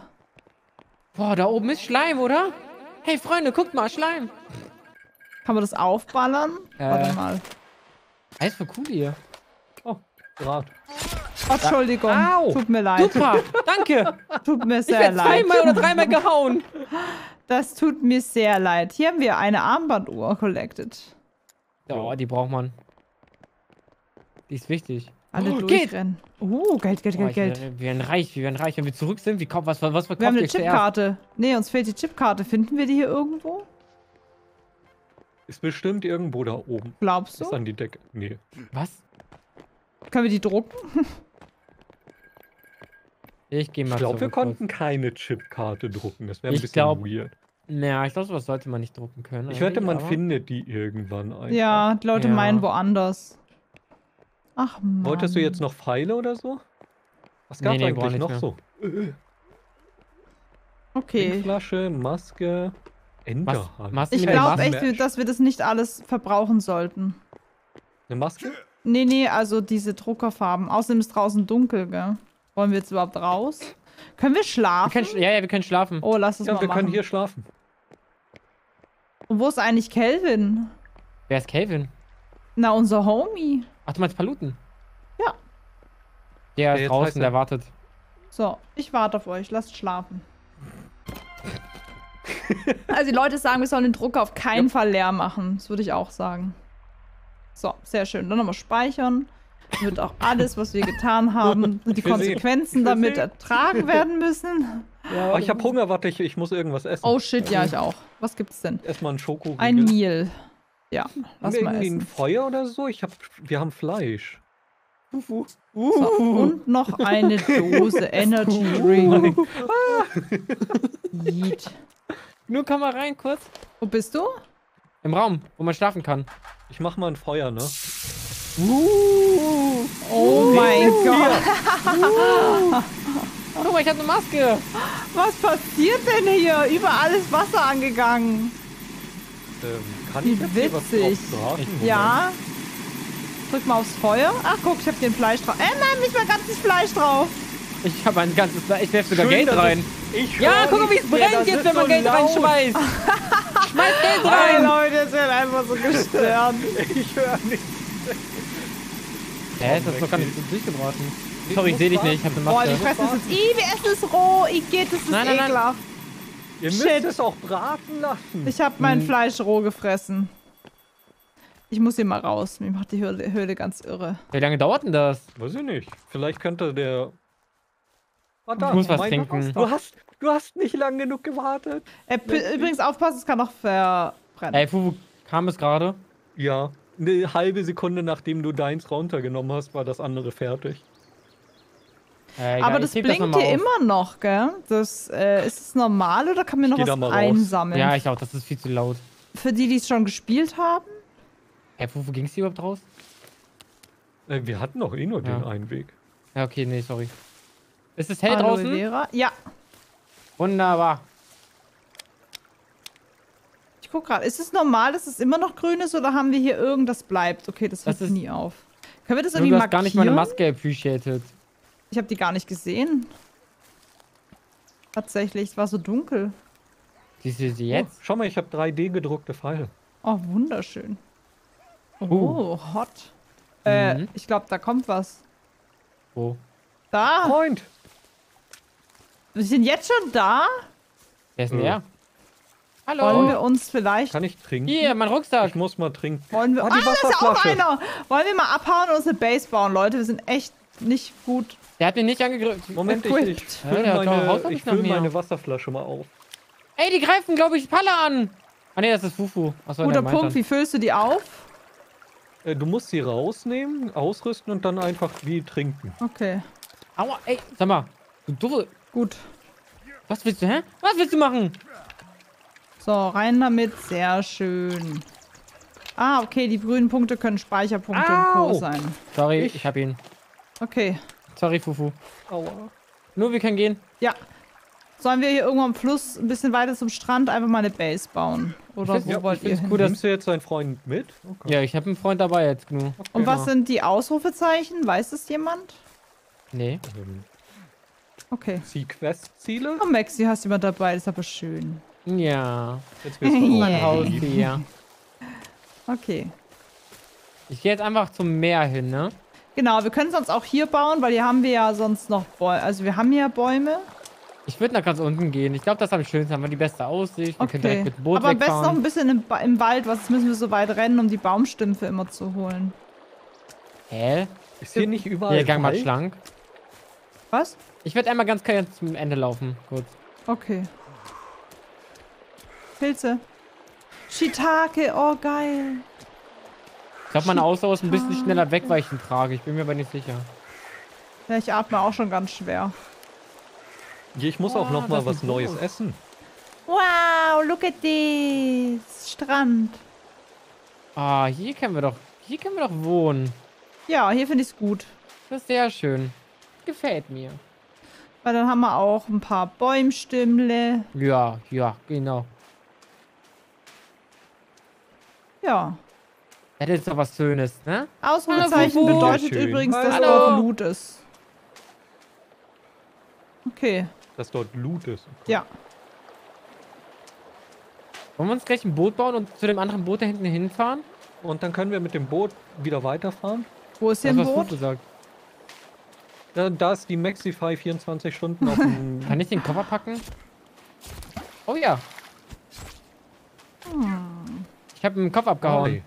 Boah, da oben ist Schleim, oder? Hey Freunde, guckt mal, Schleim. Kann man das aufballern? Warte mal. Alles für cool hier. Oh, gerade. Oh, Entschuldigung, Au. Tut mir leid. Super, danke. Tut mir sehr leid. Ich werd 2 oder 3 Mal gehauen. Das tut mir sehr leid. Hier haben wir eine Armbanduhr collected. Oh, die braucht man. Die ist wichtig. Alle durchrennen. Geld. Wir werden reich. Wenn wir zurück sind, was verkauft ihr? Wir haben eine Chipkarte. Nee, uns fehlt die Chipkarte. Finden wir die hier irgendwo? Ist bestimmt irgendwo da oben. Glaubst du? Ist an die Decke. Nee. Was? Können wir die drucken? Ich gehe mal. Ich glaube, wir konnten keine Chipkarte drucken. Das wäre ein bisschen weird. Naja, ich glaube, sowas sollte man nicht drucken können. Ich wette, man findet die irgendwann einfach. Ja, die Leute meinen woanders. Ach Mann. Wolltest du jetzt noch Pfeile oder so? Was gab's eigentlich noch so? Okay. Flasche, Maske, Enterhaken. Ich glaube echt, dass wir das nicht alles verbrauchen sollten. Eine Maske? Nee, also diese Druckerfarben. Außerdem ist draußen dunkel, gell? Wollen wir jetzt überhaupt raus? Können wir schlafen? Wir können schlafen. Oh, lass es mal machen. Ja, wir können hier schlafen. Und wo ist eigentlich Kelvin? Wer ist Kelvin? Na, unser Homie. Ach, du meinst Paluten? Ja. Der ist draußen, der wartet. So, ich warte auf euch. Lasst schlafen. Also die Leute sagen, wir sollen den Drucker auf keinen Fall leer machen. Das würde ich auch sagen. So, sehr schön. Dann nochmal speichern. Wird auch alles, was wir getan haben, die Konsequenzen damit ertragen werden müssen. Ja, ich hab Hunger, warte, ich muss irgendwas essen. Oh shit, ja, ich auch. Was gibt's denn? Erstmal ein Schokoriegel. Ein Meal. Ja, lass mal essen. Ein Feuer oder so? Wir haben Fleisch. So, und noch eine Dose Energy Drink. Nur komm mal rein kurz. Wo bist du? Im Raum, wo man schlafen kann. Ich mach mal ein Feuer, ne? Oh mein Gott. Guck mal, ich hab eine Maske. Was passiert denn hier? Überall ist Wasser angegangen. Kann ich jetzt witzig. Ja. Drück mal aufs Feuer. Ach guck, ich hab den Fleisch drauf. Nein, nicht mal ganzes Fleisch drauf. Ich hab ein ganzes Fleisch. Ich werf sogar Geld rein. Ja, guck mal, wie es brennt jetzt, wenn man Geld reinschmeißt. Schmeiß Geld rein. Leute, es wird einfach so gestört. Ich höre nichts. Hä, das ist doch gar nicht so durchgebraten. Sorry, ich seh dich nicht, ich hab eine Maske. Boah, die fressen es jetzt. Wir essen es roh. Ich geht, das ist ekelhaft. Ihr müsst es auch braten lassen. Ich hab mein Fleisch roh gefressen. Ich muss hier mal raus. Mir macht die Höhle ganz irre. Wie lange dauert denn das? Weiß ich nicht. Vielleicht könnte der... Ich muss was trinken. Du hast nicht lang genug gewartet. Übrigens, aufpassen, es kann noch verbrennen. Ey, Fufu, kam es gerade? Ja. Eine halbe Sekunde, nachdem du deins runtergenommen hast, war das andere fertig. Aber das blinkt hier immer noch, gell? Das, ist es normal oder kann mir noch was einsammeln? Ja, ich auch. Das ist viel zu laut. Für die, die es schon gespielt haben? Hä, wo ging es hier überhaupt raus? Wir hatten doch eh nur den einen Weg. Ja, okay, nee, sorry. Ist es hell draußen? Vera? Ja. Wunderbar. Ich guck gerade. Ist es normal, dass es immer noch grün ist oder haben wir hier irgendwas bleibt? Okay, das hört nie auf. Können wir das irgendwie markieren? Du hast gar nicht meine Maske appreciated. Ich habe die gar nicht gesehen. Tatsächlich, es war so dunkel. Siehst du sie jetzt? Oh, schau mal, ich habe 3D gedruckte Pfeile. Oh, wunderschön. Oh, hot. Ich glaube, da kommt was. Wo? Da. Freund. Wir sind jetzt schon da? Wer ist denn der? Hallo. Wollen wir uns vielleicht... Kann ich trinken? Hier, mein Rucksack. Ich muss mal trinken. Wollen wir... da ist ja auch einer. Wollen wir mal abhauen und uns eine Base bauen, Leute? Wir sind echt nicht gut. Der hat mich nicht angegriffen. Moment, ich fülle meine Wasserflasche mal auf. Ey, die greifen, glaube ich, Palle an. Ah ne, das ist Fufu. Achso, guter Punkt, wie füllst du die auf? Du musst sie rausnehmen, ausrüsten und dann einfach wie trinken. Okay. Aua, ey, sag mal. Du gut. Was willst du, hä? Was willst du machen? So, rein damit. Sehr schön. Ah, okay, die grünen Punkte können Speicherpunkte und Co. sein. Sorry, ich hab ihn. Okay. Sorry, Fufu. Aua. Nur, wir können gehen. Ja. Sollen wir hier irgendwo am Fluss, ein bisschen weiter zum Strand, einfach mal eine Base bauen? Oder wo wollt ihr hin? Nimmst du jetzt deinen Freund mit? Okay. Ja, ich habe einen Freund dabei jetzt, Gnu. Okay. Und was sind die Ausrufezeichen? Weiß es jemand? Nee. Okay. Questziele? Oh, Maxi, hast jemand dabei, das ist aber schön. Ja. Jetzt willst du mein Haus hier. Okay. Ich gehe jetzt einfach zum Meer hin, ne? Genau, wir können sonst auch hier bauen, weil hier haben wir ja sonst noch Bäume. Also wir haben ja Bäume. Ich würde nach ganz unten gehen. Ich glaube, das am schönsten. Haben wir die beste Aussicht. Wir können direkt mit dem Boot wegfahren. Aber am besten noch ein bisschen im Wald. Was müssen wir so weit rennen, um die Baumstümpfe immer zu holen? Hä? Ist hier nicht überall der Gang mal schlank. Was? Ich werde einmal ganz klar zum Ende laufen. Gut. Okay. Pilze. Shiitake. Oh, geil. Ich glaube, meine Ausdauer ist ein bisschen schneller weg, weil ich ihn trage. Ich bin mir aber nicht sicher. Ja, ich atme auch schon ganz schwer. Ich muss auch noch mal was Neues essen. Wow, look at this. Strand. Ah, hier können wir doch wohnen. Ja, hier finde ich es gut. Das ist sehr schön. Gefällt mir. Weil dann haben wir auch ein paar Bäumstümmle. Ja, ja, genau. Ja. Das ist doch was Schönes, ne? Ausrufezeichen bedeutet übrigens, dass dort Loot ist. Okay. Dass dort Loot ist. Okay. Ja. Wollen wir uns gleich ein Boot bauen und zu dem anderen Boot da hinten hinfahren? Und dann können wir mit dem Boot wieder weiterfahren. Wo ist denn ein Boot? Da ist die Mexify 24 Stunden auf dem... Kann ich den Koffer packen? Oh ja. Ich habe einen Kopf abgehauen. Hi.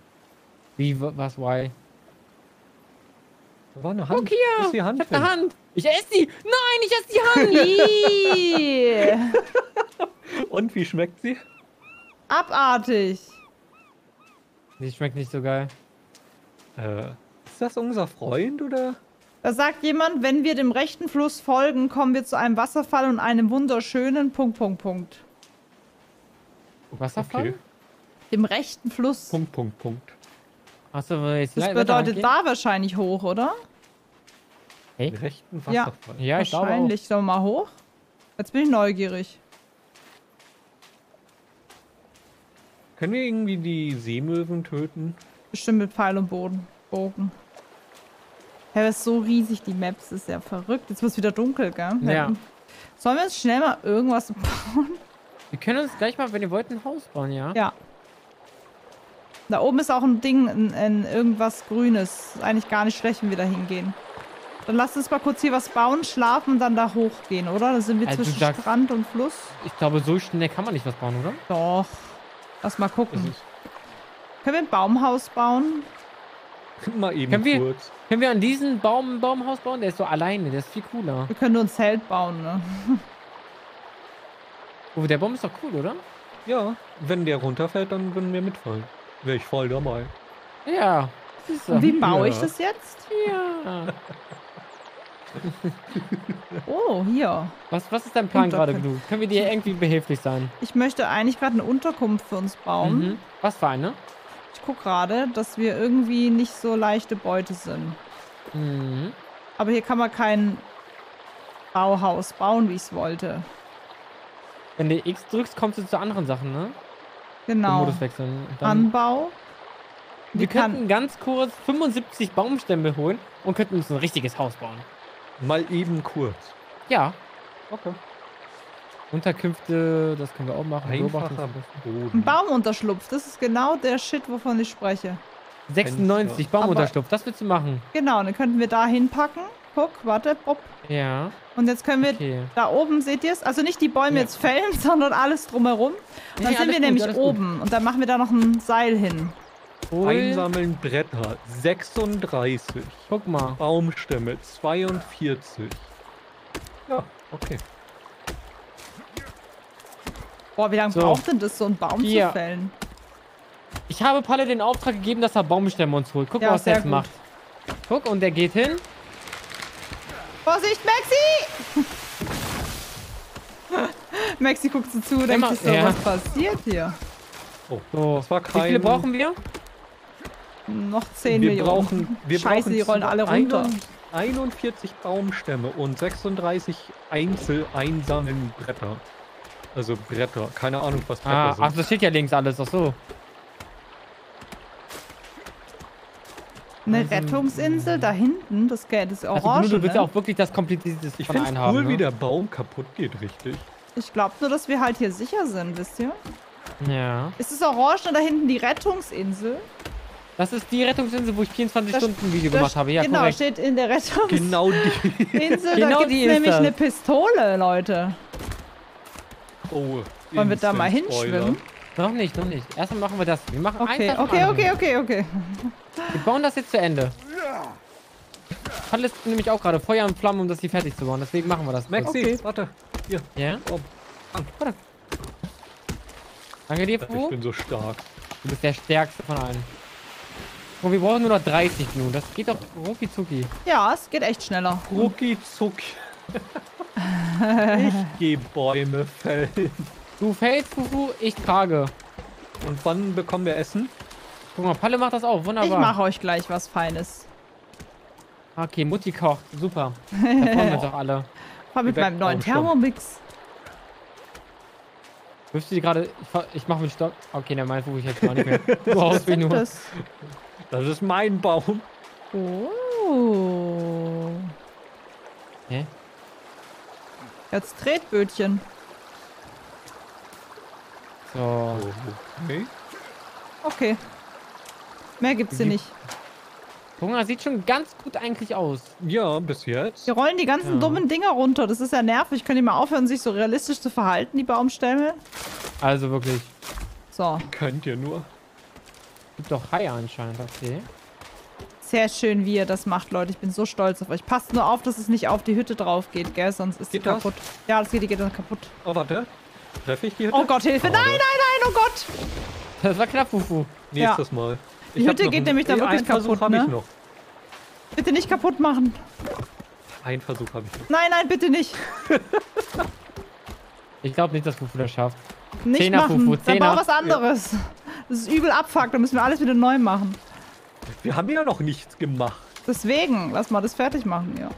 Wie, was, why? Da war eine Hand. Guck hier, ist die Hand, ich hab eine Hand. Ich esse die. Nein, ich esse die Hand. Und wie schmeckt sie? Abartig. Die schmeckt nicht so geil. Ist das unser Freund, oder? Da sagt jemand, wenn wir dem rechten Fluss folgen, kommen wir zu einem Wasserfall und einem wunderschönen ... Wasserfall? Okay. Dem rechten Fluss. ... Achso, jetzt das bedeutet da wahrscheinlich hoch, oder? Hey? Den rechten Wasserfall. Ja, ja, ich wahrscheinlich. Sollen wir mal hoch? Jetzt bin ich neugierig. Können wir irgendwie die Seemöwen töten? Bestimmt mit Pfeil und Bogen. Ja, das ist so riesig, die Maps, ist ja verrückt. Jetzt wird es wieder dunkel, gell? Ja. Sollen wir jetzt schnell mal irgendwas bauen? Wir können uns gleich mal, wenn ihr wollt, ein Haus bauen, ja? Ja. Da oben ist auch ein Ding, ein irgendwas Grünes. Ist eigentlich gar nicht schlecht, wenn wir da hingehen. Dann lasst uns mal kurz hier was bauen, schlafen und dann da hochgehen, oder? Da sind wir also zwischen Strand und Fluss. Ich glaube, so schnell kann man nicht was bauen, oder? Doch. Lass mal gucken. Können wir ein Baumhaus bauen? Mal eben kurz. Können wir an diesem Baum ein Baumhaus bauen? Der ist so alleine, der ist viel cooler. Wir können nur ein Zelt bauen, ne? Oh, der Baum ist doch cool, oder? Ja, wenn der runterfällt, dann würden wir mitfallen. Wäre ich voll dabei. Ja. Und wie baue ich das jetzt? Ja. Oh, hier. Was ist dein Plan gerade, Gnu? Können wir dir irgendwie behilflich sein? Ich möchte eigentlich gerade eine Unterkunft für uns bauen. Mhm. Was für eine? Ich gucke gerade, dass wir irgendwie nicht so leichte Beute sind. Mhm. Aber hier kann man kein Bauhaus bauen, wie ich es wollte. Wenn du X drückst, kommst du zu anderen Sachen, ne? Genau. Den Modus wechseln. Anbau. Wir könnten ganz kurz 75 Baumstämme holen und könnten uns ein richtiges Haus bauen. Mal eben kurz. Ja. Okay. Unterkünfte, das können wir auch machen. Ein Baumunterschlupf, das ist genau der Shit, wovon ich spreche. 96, Baumunterschlupf, das willst du machen. Genau, dann könnten wir da hinpacken. Guck, warte, bopp. Ja. Und jetzt können wir, da oben, seht ihr es? Also nicht die Bäume jetzt fällen, sondern alles drumherum. Und dann sind wir nämlich oben und dann machen wir da noch ein Seil hin. Einsammeln Bretter, 36. Guck mal. Baumstämme, 42. Ja, okay. Boah, wie lange braucht denn das, so einen Baum zu fällen? Ich habe Palle den Auftrag gegeben, dass er Baumstämme uns holt. Guck mal, was der jetzt macht. Guck, und der geht hin. Vorsicht, Maxi! Maxi guckt so zu, denkt sich so, was passiert hier? Oh, so. Das war kein... Wie viele brauchen wir? Noch 10 Millionen. Scheiße, die rollen alle runter. 41 Baumstämme und 36 einzeln Bretter. Also Bretter. Keine Ahnung, was Bretter sind. Ach, das steht ja links alles. Ach so. Eine Rettungsinsel da hinten, das Geld ist orange. Also, du willst ja auch wirklich das komplizierte von einem haben. Ich finde cool, wie der Baum kaputt geht, richtig. Ich glaube nur, dass wir halt hier sicher sind, wisst ihr? Ja. Ist es orange und da hinten die Rettungsinsel? Das ist die Rettungsinsel, wo ich 24 Stunden ein Video gemacht habe. Ja, genau, korrekt. Steht in der Rettungsinsel. Genau die Insel, da gibt es nämlich eine Pistole, Leute. Oh, wollen wir da mal hinschwimmen? Noch nicht. Erstmal machen wir das. Wir machen okay. Wir bauen das jetzt zu Ende. Palle ist nämlich auch gerade Feuer und Flammen, um das hier fertig zu bauen. Deswegen machen wir das. Maxi, warte. Hier. Ja? Warte. Danke dir, Flo. Ich bin so stark. Du bist der Stärkste von allen. Und wir brauchen nur noch 30 nun. Das geht doch rucki zucki. Ja, es geht echt schneller. Rucki zucki. Ich geh Bäume fällen. Du fällst, Fufu, ich trage. Und wann bekommen wir Essen? Guck mal, Palle macht das auch. Wunderbar. Ich mache euch gleich was Feines. Okay, Mutti kocht. Super. Da freuen wir doch alle. War mit meinem neuen Thermomix. Wirfst du die gerade... Ich mache mit Stock... Okay, der Fufu, ich jetzt gar nicht mehr. Was ist das? Das ist mein Baum. Oh. Hä? Jetzt Tretbötchen. So. Okay. Mehr gibt's hier nicht. Hunger sieht schon ganz gut eigentlich aus. Ja, bis jetzt. Wir rollen die ganzen dummen Dinger runter. Das ist ja nervig. Können die mal aufhören, sich so realistisch zu verhalten, die Baumstämme? Also wirklich. So. Könnt ihr nur. Gibt doch Haie anscheinend, okay. Sehr schön, wie ihr das macht, Leute. Ich bin so stolz auf euch. Passt nur auf, dass es nicht auf die Hütte drauf geht, gell? Sonst ist die kaputt. Ja, das geht dann kaputt. Oh, warte. Treffe ich die Hütte? Oh Gott, Hilfe! Nein, nein, nein! Oh Gott! Das war knapp, Fufu. Nächstes Mal. Die Hütte geht nämlich da wirklich kaputt, ne? Ich noch. Bitte nicht kaputt machen. Einen Versuch habe ich noch. Nein, nein, bitte nicht. Ich glaube nicht, dass Fufu das schafft. Nicht Zehner machen, Fufu. Dann war was anderes. Ja. Das ist übel abfuckt, da müssen wir alles wieder neu machen. Wir haben ja noch nichts gemacht. Deswegen, lass mal das fertig machen, ja.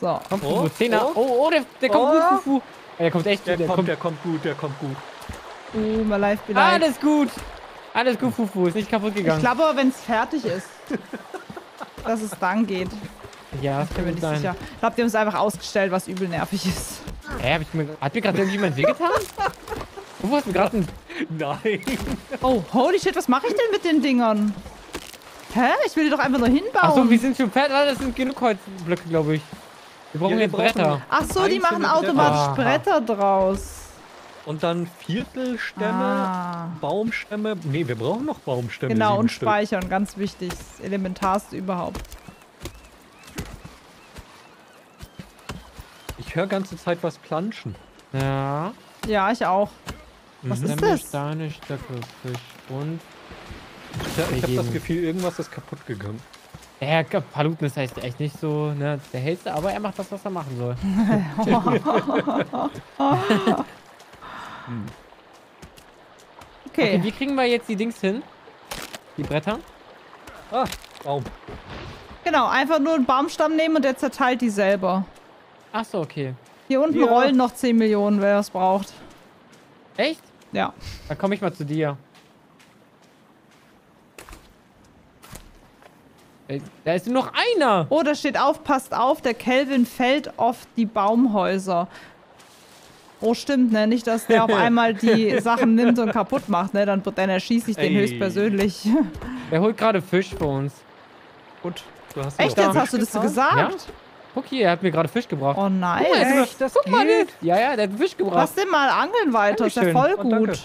So. Komm, Fufu, Zehner. Oh, der kommt gut, Fufu. Der kommt echt gut. Der kommt gut. Mal live vielleicht. Alles gut. Alles gut, Fufu. Ist nicht kaputt gegangen. Ich glaube aber, wenn es fertig ist, dass es dann geht. Ja, ich bin mir nicht sicher. Ich glaube, die haben es einfach ausgestellt, was übel nervig ist. Hä, hat mir gerade irgendjemand wehgetan? Fufu, hast du gerade einen... Nein. Oh, holy shit, was mache ich denn mit den Dingern? Hä? Ich will die doch einfach nur hinbauen. Achso, wir sind schon fertig. Das sind genug Holzblöcke, glaube ich. Wir brauchen jetzt Bretter. Achso, die machen automatisch Bretter draus. Und dann Viertelstämme, Baumstämme. Ne, wir brauchen noch Baumstämme. Genau, und speichern, ganz wichtig. Das Elementarste überhaupt. Ich höre ganze Zeit was planschen. Ja. Ja, ich auch. Was ist das? Steine, Stöcke, Fisch und... Ich hab das Gefühl, irgendwas ist kaputt gegangen. Ja, Paluten ist heißt echt nicht so, ne, der hellste, aber er macht das, was er machen soll. Okay, wie kriegen wir jetzt die Dings hin? Die Bretter? Ah, Baum. Genau, einfach nur einen Baumstamm nehmen und der zerteilt die selber. Ach so, okay. Hier unten rollen noch 10 Millionen, wer das braucht. Echt? Ja. Dann komme ich mal zu dir. Da ist noch einer. Oh, da steht auf, passt auf, der Kelvin fällt oft die Baumhäuser. Oh, stimmt, ne? Nicht, dass der auf einmal die Sachen nimmt und kaputt macht, ne? Dann erschieße ich den höchstpersönlich. Der holt gerade Fisch für uns. Gut. Du hast echt, jetzt hast du das gesagt? Ja? Guck hier, er hat mir gerade Fisch gebracht. Oh nein. Guck mal, echt, das guck mal jetzt. Ja, der hat Fisch gebracht. Lass den mal angeln weiter, ist ja voll gut. Danke.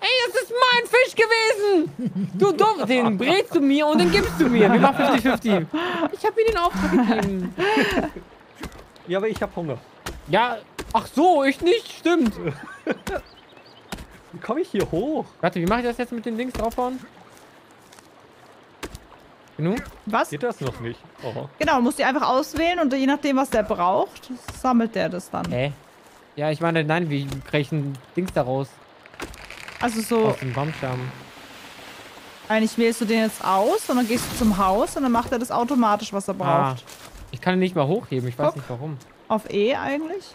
Ey, das ist mein Fisch gewesen! Du dumm, den brätst du mir und den gibst du mir. Wir machen 50-50. Ich hab mir den Auftrag gegeben. Ja, aber ich hab Hunger. Ja, ach so, ich nicht, stimmt. Wie komme ich hier hoch? Warte, wie mache ich das jetzt mit den Dings draufhauen? Genug? Was? Geht das noch nicht? Oh. Genau, du musst die einfach auswählen und je nachdem, was der braucht, sammelt der das dann. Hä? Ja, ich meine, nein, wie kriege ich ein Dings daraus? Also so... Aus dem Baumstamm. Eigentlich wählst du den jetzt aus und dann gehst du zum Haus und dann macht er das automatisch, was er braucht. Ich kann ihn nicht mal hochheben, ich weiß nicht warum. Auf E eigentlich?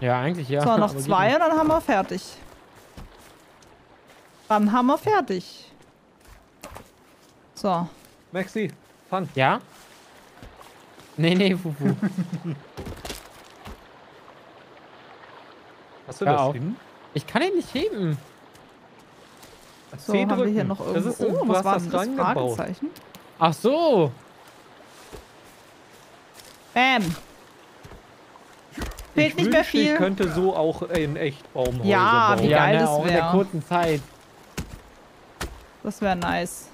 Ja, eigentlich ja. So, noch zwei und dann haben wir fertig. Dann haben wir fertig. So. Maxi, fang. Ja? Nee, Fufu. Hast du das hin? Ich kann ihn nicht heben. So, haben wir hier noch irgendwo... Oh, was war denn das Fragezeichen? Ach so. Bam. Fehlt nicht mehr viel. Ich könnte so auch in echt Baumhäuser bauen. Wie geil das wäre. In der kurzen Zeit. Das wäre nice.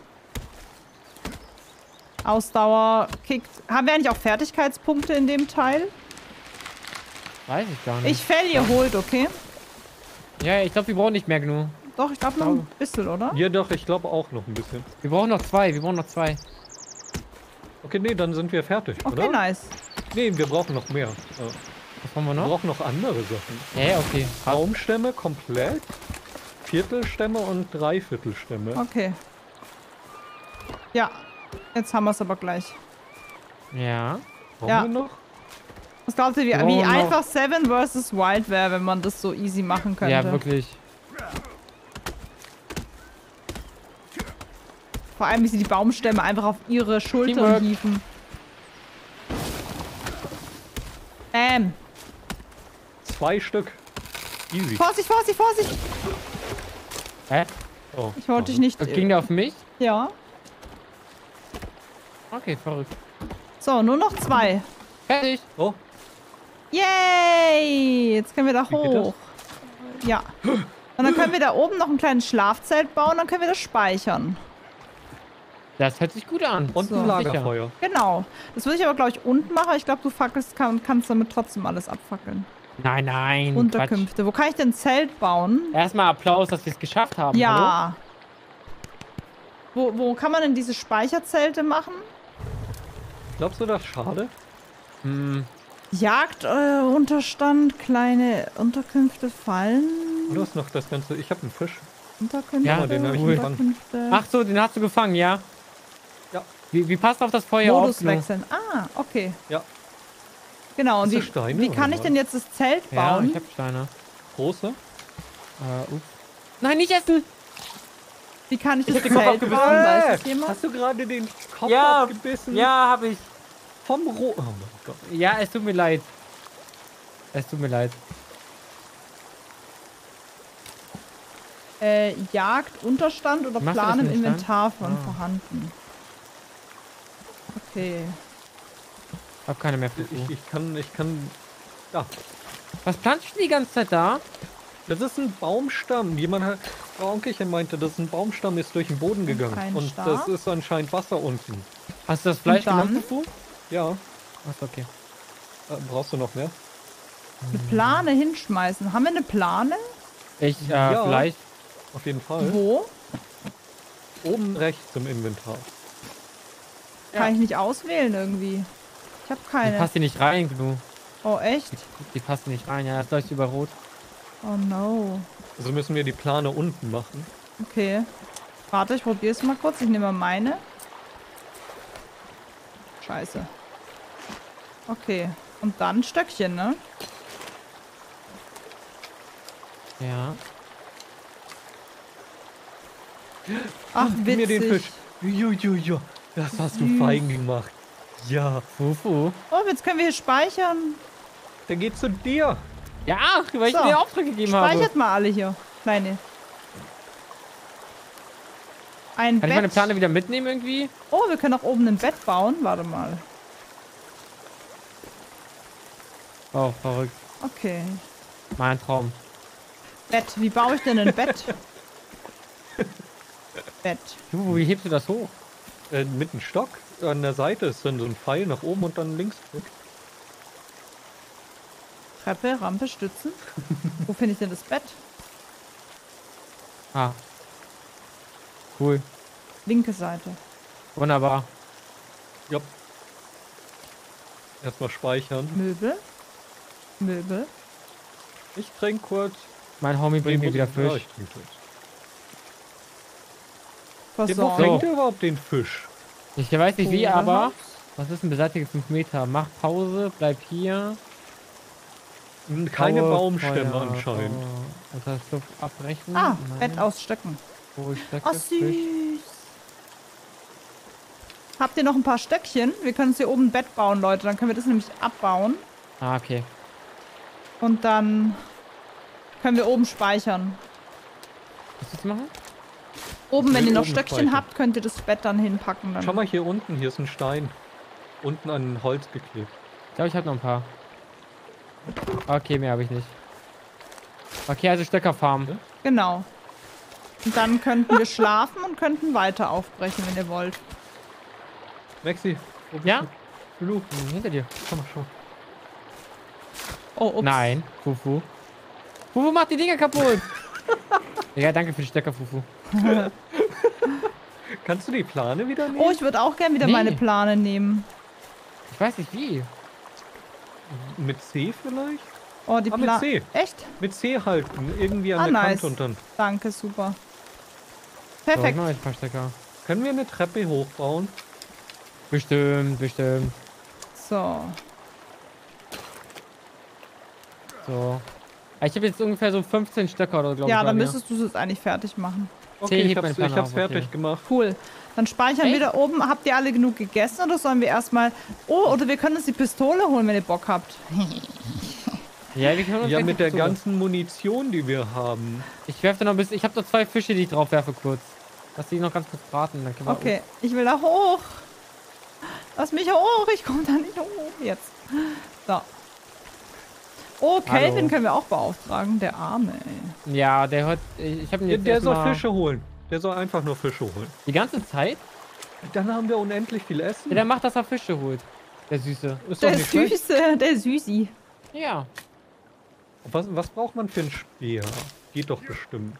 Ausdauer, Kick. Haben wir eigentlich auch Fertigkeitspunkte in dem Teil? Weiß ich gar nicht. Ich fäll ihr holt, okay? Ja, ich glaube, wir brauchen nicht mehr Gnu. Doch, ich glaube noch ein bisschen, oder? Ja, doch, ich glaube auch noch ein bisschen. Wir brauchen noch zwei, Okay, nee, dann sind wir fertig, oder? Okay, nice. Nee, wir brauchen noch mehr. Was haben wir noch? Wir brauchen noch andere Sachen. Ja, okay. Baumstämme komplett, Viertelstämme und Dreiviertelstämme. Okay. Ja, jetzt haben wir es aber gleich. Ja. Brauchen wir noch? Was glaubt ihr, wie einfach Seven vs. Wild wäre, wenn man das so easy machen könnte? Ja, wirklich. Vor allem, wie sie die Baumstämme einfach auf ihre Schultern hieven. Bam. 2 Stück. Easy. Vorsicht, Vorsicht, Vorsicht! Hä? Oh. Ich wollte dich nicht... Ging der auf mich? Ja. Okay, verrückt. So, nur noch 2. Fertig. Oh. Yay! Jetzt können wir da hoch. Ja. Und dann können wir da oben noch ein kleines Schlafzelt bauen, dann können wir das speichern. Das hört sich gut an. Und ein Lagerfeuer. Genau. Das würde ich aber, glaube ich, unten machen. Ich glaube, du fackelst kannst damit trotzdem alles abfackeln. Nein, nein. Unterkünfte. Quatsch. Wo kann ich denn ein Zelt bauen? Erstmal Applaus, dass wir es geschafft haben. Ja. Hallo? Wo kann man denn diese Speicherzelte machen? Glaubst du das schade? Hm. Jagdunterstand, kleine Unterkünfte, Fallen. Und du hast noch das Ganze. Ich habe einen Fisch. Unterkünfte, ja, den habe ich gefangen. Ach so, den hast du gefangen, ja. Ja. Wie passt auf das Feuer auf? Modus wechseln. Ah, okay. Ja. Genau, und wie kann ich denn jetzt das Zelt bauen? Ja, ich habe Steine. Große. Nein, nicht essen! Wie kann ich das Zelt bauen? Weiß das jemand? Hast du gerade den Kopf abgebissen? Ja, habe ich. Vom Roh. Oh mein Gott. Ja, es tut mir leid. Es tut mir leid. Jagd, Unterstand oder Plan im Inventar von vorhanden. Okay. Hab keine mehr. Ich kann. Da. Was planst du die ganze Zeit da? Das ist ein Baumstamm. Jemand hat. Frau Onkelchen meinte, das ist ein Baumstamm, ist durch den Boden gegangen. Und das ist anscheinend Wasser unten. Hast du das Fleisch genommen? Ja. Achso, okay. Brauchst du noch mehr? Eine Plane hinschmeißen. Haben wir eine Plane? Ja, vielleicht. Auf jeden Fall. Wo? Oben rechts im Inventar. Ja. Kann ich nicht auswählen irgendwie. Ich habe keine. Die passt hier nicht rein, Gnu. Oh, echt? Die passt nicht rein, ja. Das läuft über Rot. Oh, no. Also müssen wir die Plane unten machen. Okay. Warte, ich probiere es mal kurz. Ich nehme mal meine. Scheiße. Okay. Und dann Stöckchen, ne? Ja. Ach, witzig. Mir den Fisch. Jujuju. Das hast du fein gemacht. Ja. Fufu. Oh, jetzt können wir hier speichern. Der geht zu dir. Ja, weil ich dir den Auftrag gegeben habe. Speichert mal alle hier. Nein, nee. Ein Bett. Kann ich meine Plane wieder mitnehmen irgendwie? Oh, wir können auch oben ein Bett bauen. Warte mal. Oh, verrückt. Okay. Mein Traum. Bett. Wie baue ich denn ein Bett? Bett. Wie hebst du das hoch? Mit einem Stock. An der Seite ist dann so ein Pfeil nach oben und dann links zurück. Treppe, Rampe, Stützen. Wo finde ich denn das Bett? Ah. Cool. Linke Seite. Wunderbar. Ja. Erstmal speichern. Möbel. Ich trinke kurz. Mein Homie bringt mir wieder Fisch. Wo bringt ihr überhaupt den Fisch? Ich weiß nicht wie, aber... Was ist ein beseitigtes 5 Meter? Mach Pause, bleib hier. Keine Baumstämme anscheinend. Oh. Das heißt, Luft abbrechen. Ah, nein. Bett aus Stöcken. Oh, Stöcke, süß. Fisch. Habt ihr noch ein paar Stöckchen? Wir können uns hier oben ein Bett bauen, Leute. Dann können wir das nämlich abbauen. Ah, okay. Und dann können wir oben speichern. Was jetzt machen? Oben, wenn ihr noch Stöckchen habt, könnt ihr das Bett dann hinpacken. Schau mal hier unten. Hier ist ein Stein. Unten an Holz geklebt. Ich glaube, ich habe noch ein paar. Okay, mehr habe ich nicht. Okay, also Stöckerfarm. Genau. Und dann könnten wir schlafen und könnten weiter aufbrechen, wenn ihr wollt. Maxi. Ja? Lulu, hinter dir. Komm mal, schau. Oh, ups. Nein. Fufu. Fufu macht die Dinger kaputt. Ja, danke für die Stöcker, Fufu. Kannst du die Plane wieder nehmen? Oh, ich würde auch gerne wieder meine Plane nehmen. Ich weiß nicht wie. Mit C vielleicht? Oh, die Plane. Mit C. Echt? Mit C halten. Irgendwie an der Kante und dann. Danke, super. Perfekt. So, ich mach Stecker. Können wir eine Treppe hochbauen? Bestimmt. So. Ich habe jetzt ungefähr so 15 Stöcker oder glaube ich. Ja, dann müsstest du es jetzt eigentlich fertig machen. Okay, ich hab's fertig gemacht. Cool. Dann speichern wir da oben. Habt ihr alle genug gegessen oder sollen wir erstmal... Oh, oder wir können uns die Pistole holen, wenn ihr Bock habt. Ja, wir können uns mit der ganzen Munition, die wir haben. Ich werfe noch ein bisschen... Ich habe noch 2 Fische, die ich drauf werfe kurz. Lass die noch ganz kurz braten. Dann können wir ich will da hoch. Lass mich hoch. Ich komme da nicht hoch. Jetzt. So. Oh, Kelvin können wir auch beauftragen. Der Arme, ey. Ja, der hat... Ich hab ihn jetzt der soll Fische holen. Der soll einfach nur Fische holen. Die ganze Zeit? Dann haben wir unendlich viel Essen. Ja, der macht, dass er Fische holt. Der Süße. Der Süßi. Ja. Was braucht man für einen Speer? Geht doch bestimmt.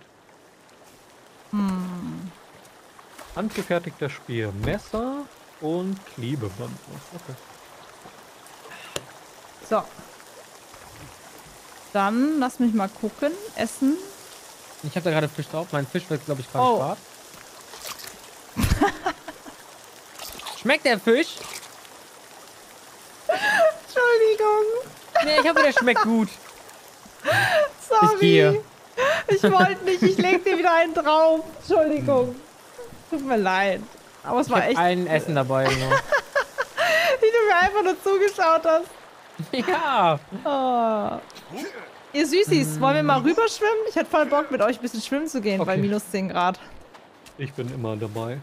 Handgefertigter Speer, Messer und Klebeband. Okay. So. Dann lass mich mal gucken. Essen. Ich habe da gerade Fisch drauf. Mein Fisch wird, glaube ich, gerade schwarz. Schmeckt der Fisch? Entschuldigung. Nee, ich hoffe, der schmeckt gut. Sorry. Ich wollte nicht. Ich leg dir wieder einen drauf. Entschuldigung. Tut mir leid. Aber es war echt. Ich hab ein Essen dabei. Genau. Wie du mir einfach nur zugeschaut hast. Ja. Oh. Ihr Süßis, wollen wir mal rüberschwimmen? Ich hätte voll Bock, mit euch ein bisschen schwimmen zu gehen, okay, bei minus 10 Grad. Ich bin immer dabei.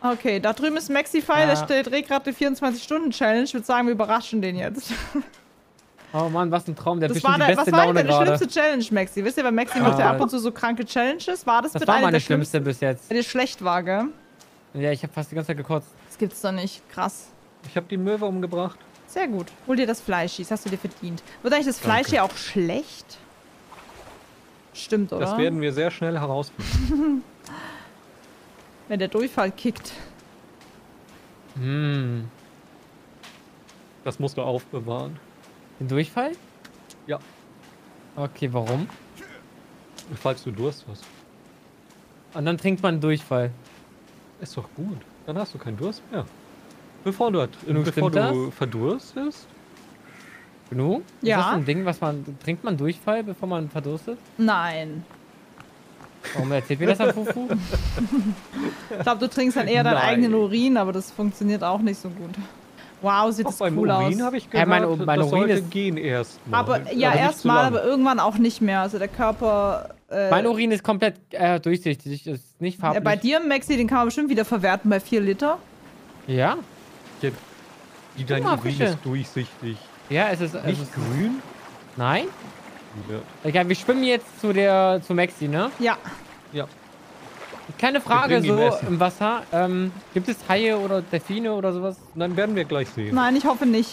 Okay, da drüben ist Mexify, der stellt gerade eine 24-Stunden-Challenge. Ich würde sagen, wir überraschen den jetzt. Oh Mann, was ein Traum, der das bestimmt war die beste Laune gerade. Was war denn deine schlimmste Challenge, Maxi? Wisst ihr, weil Maxi macht ja ab und zu so kranke Challenges. War das bitte eine der schlimmste bis jetzt? Wenn dir schlecht war, gell? Ja, ich habe fast die ganze Zeit gekotzt. Das gibt's doch nicht, krass. Ich habe die Möwe umgebracht. Sehr gut. Hol dir das Fleisch, das hast du dir verdient. Wird eigentlich das Fleisch hier auch schlecht? Stimmt, oder? Das werden wir sehr schnell herausfinden. Wenn der Durchfall kickt. Hm. Das musst du aufbewahren. Den Durchfall? Ja. Okay, warum? Falls du Durst hast. Und dann trinkt man einen Durchfall. Ist doch gut. Dann hast du keinen Durst mehr. Bevor du verdurstest? Gnu? Ja. Ist das ein Ding, was man... Trinkt man Durchfall, bevor man verdurstet? Nein. Warum erzählt mir das dann Fufu? Ich glaube, du trinkst dann eher deinen eigenen Urin, aber das funktioniert auch nicht so gut. Wow, sieht das cool aus. Urin habe ich gehört, mein Urin sollte gehen erstmal. Aber ja, erstmal, aber irgendwann auch nicht mehr. Also der Körper... mein Urin ist komplett durchsichtig, ist nicht farblich. Bei dir, Maxi, den kann man bestimmt wieder verwerten bei 4 Liter. Ja. Dein Urin ist durchsichtig. Ja, es ist... Nicht grün? Nein. Ja. Okay, wir schwimmen jetzt zu Maxi, ne? Ja. Ja. Kleine Frage so im Wasser. Gibt es Haie oder Delfine oder sowas? Dann werden wir gleich sehen. Nein, ich hoffe nicht.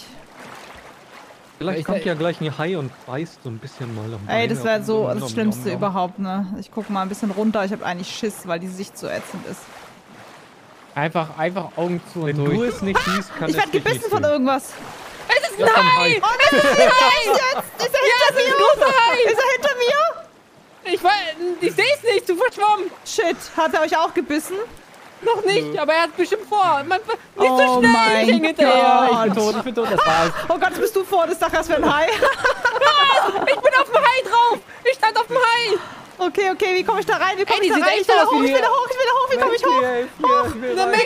Vielleicht kommt ja gleich ein Hai und beißt so ein bisschen mal am Bein. Ey, das wäre so das Schlimmste überhaupt, ne? Ich guck mal ein bisschen runter. Ich habe eigentlich Schiss, weil die Sicht so ätzend ist. Einfach Augen zu und durch. Wenn du es nicht siehst, kann es nicht. Ich werde gebissen von irgendwas. Es ist ein Hai! Oh nein, es ist ein Hai! Ist er hinter mir? Ist er hinter mir? Ich sehe es nicht, du verschwommen! Shit, hat er euch auch gebissen? Noch nicht, aber er hat bestimmt vor. Nicht so schnell, ich hänge hinterher. Ich bin tot, das war's. Oh Gott, bist du vor, das dachte erst wäre ein Hai. Ich bin auf dem Hai drauf! Ich stand auf dem Hai! Okay, wie komme ich da rein? Wie komme ich da rein? Ich will da hoch, wie komme ich hoch? Wie kommt man hoch? Wie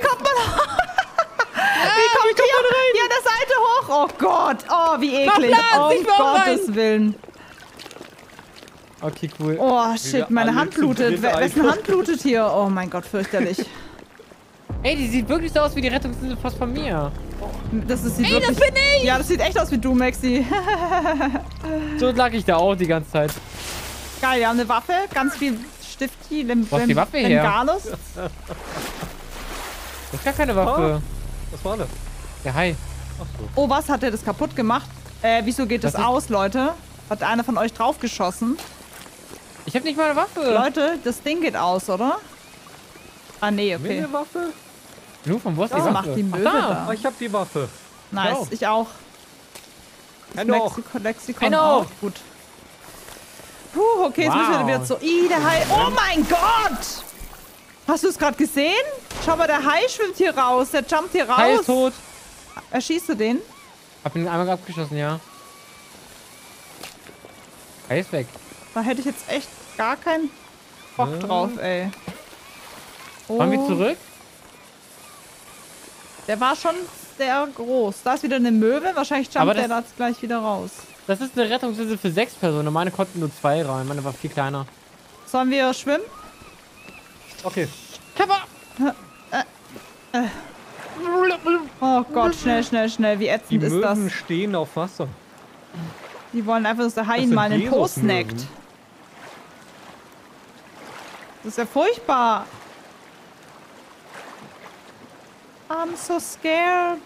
komme ich da rein? Ja, das Seite hoch. Oh Gott. Oh, wie eklig. Um Gottes Willen. Okay, cool. Oh, shit. Meine Hand blutet. Wessen Hand blutet hier? Oh mein Gott, fürchterlich. Ey, die sieht wirklich so aus wie die Rettungsinsel fast von mir. Ey, das bin ich! Ja, das sieht echt aus wie du, Maxi. So lag ich da auch die ganze Zeit. Geil, wir haben eine Waffe. Ganz viel Stifti. Was ist die Waffe her? Das ist gar keine Waffe. Was war das? Der Hai. Ach so. Oh, was? Hat der das kaputt gemacht? Wieso geht das aus, Leute? Hat einer von euch draufgeschossen? Ich hab nicht mal eine Waffe. Leute, das Ding geht aus, oder? Ah, nee, okay. Eine Waffe? Nur von was? Was macht die Möwe da? Ich hab die Waffe. Nice, ich auch. Lexikon auch. Gut. Puh, okay, jetzt müssen wir wieder so... Ih, der Hai. Oh mein Gott! Hast du es gerade gesehen? Schau mal, der Hai schwimmt hier raus. Der jumpt hier raus. Hai ist tot. Erschießt du den? Hab ihn einmal abgeschossen, ja. Hai ist weg. Da hätte ich jetzt echt gar keinen Bock drauf, ey. Fahren wir zurück? Der war schon sehr groß. Da ist wieder eine Möwe. Wahrscheinlich jumpt der da gleich wieder raus. Das ist eine Rettungsinsel für 6 Personen. Meine konnten nur 2 rein. Meine war viel kleiner. Sollen wir schwimmen? Okay. Kappa! Oh Gott, schnell. Wie ätzend ist das? Die Möwen stehen auf Wasser. Die wollen einfach, dass der Hai mal in den Po snackt. Das ist ja furchtbar. I'm so scared.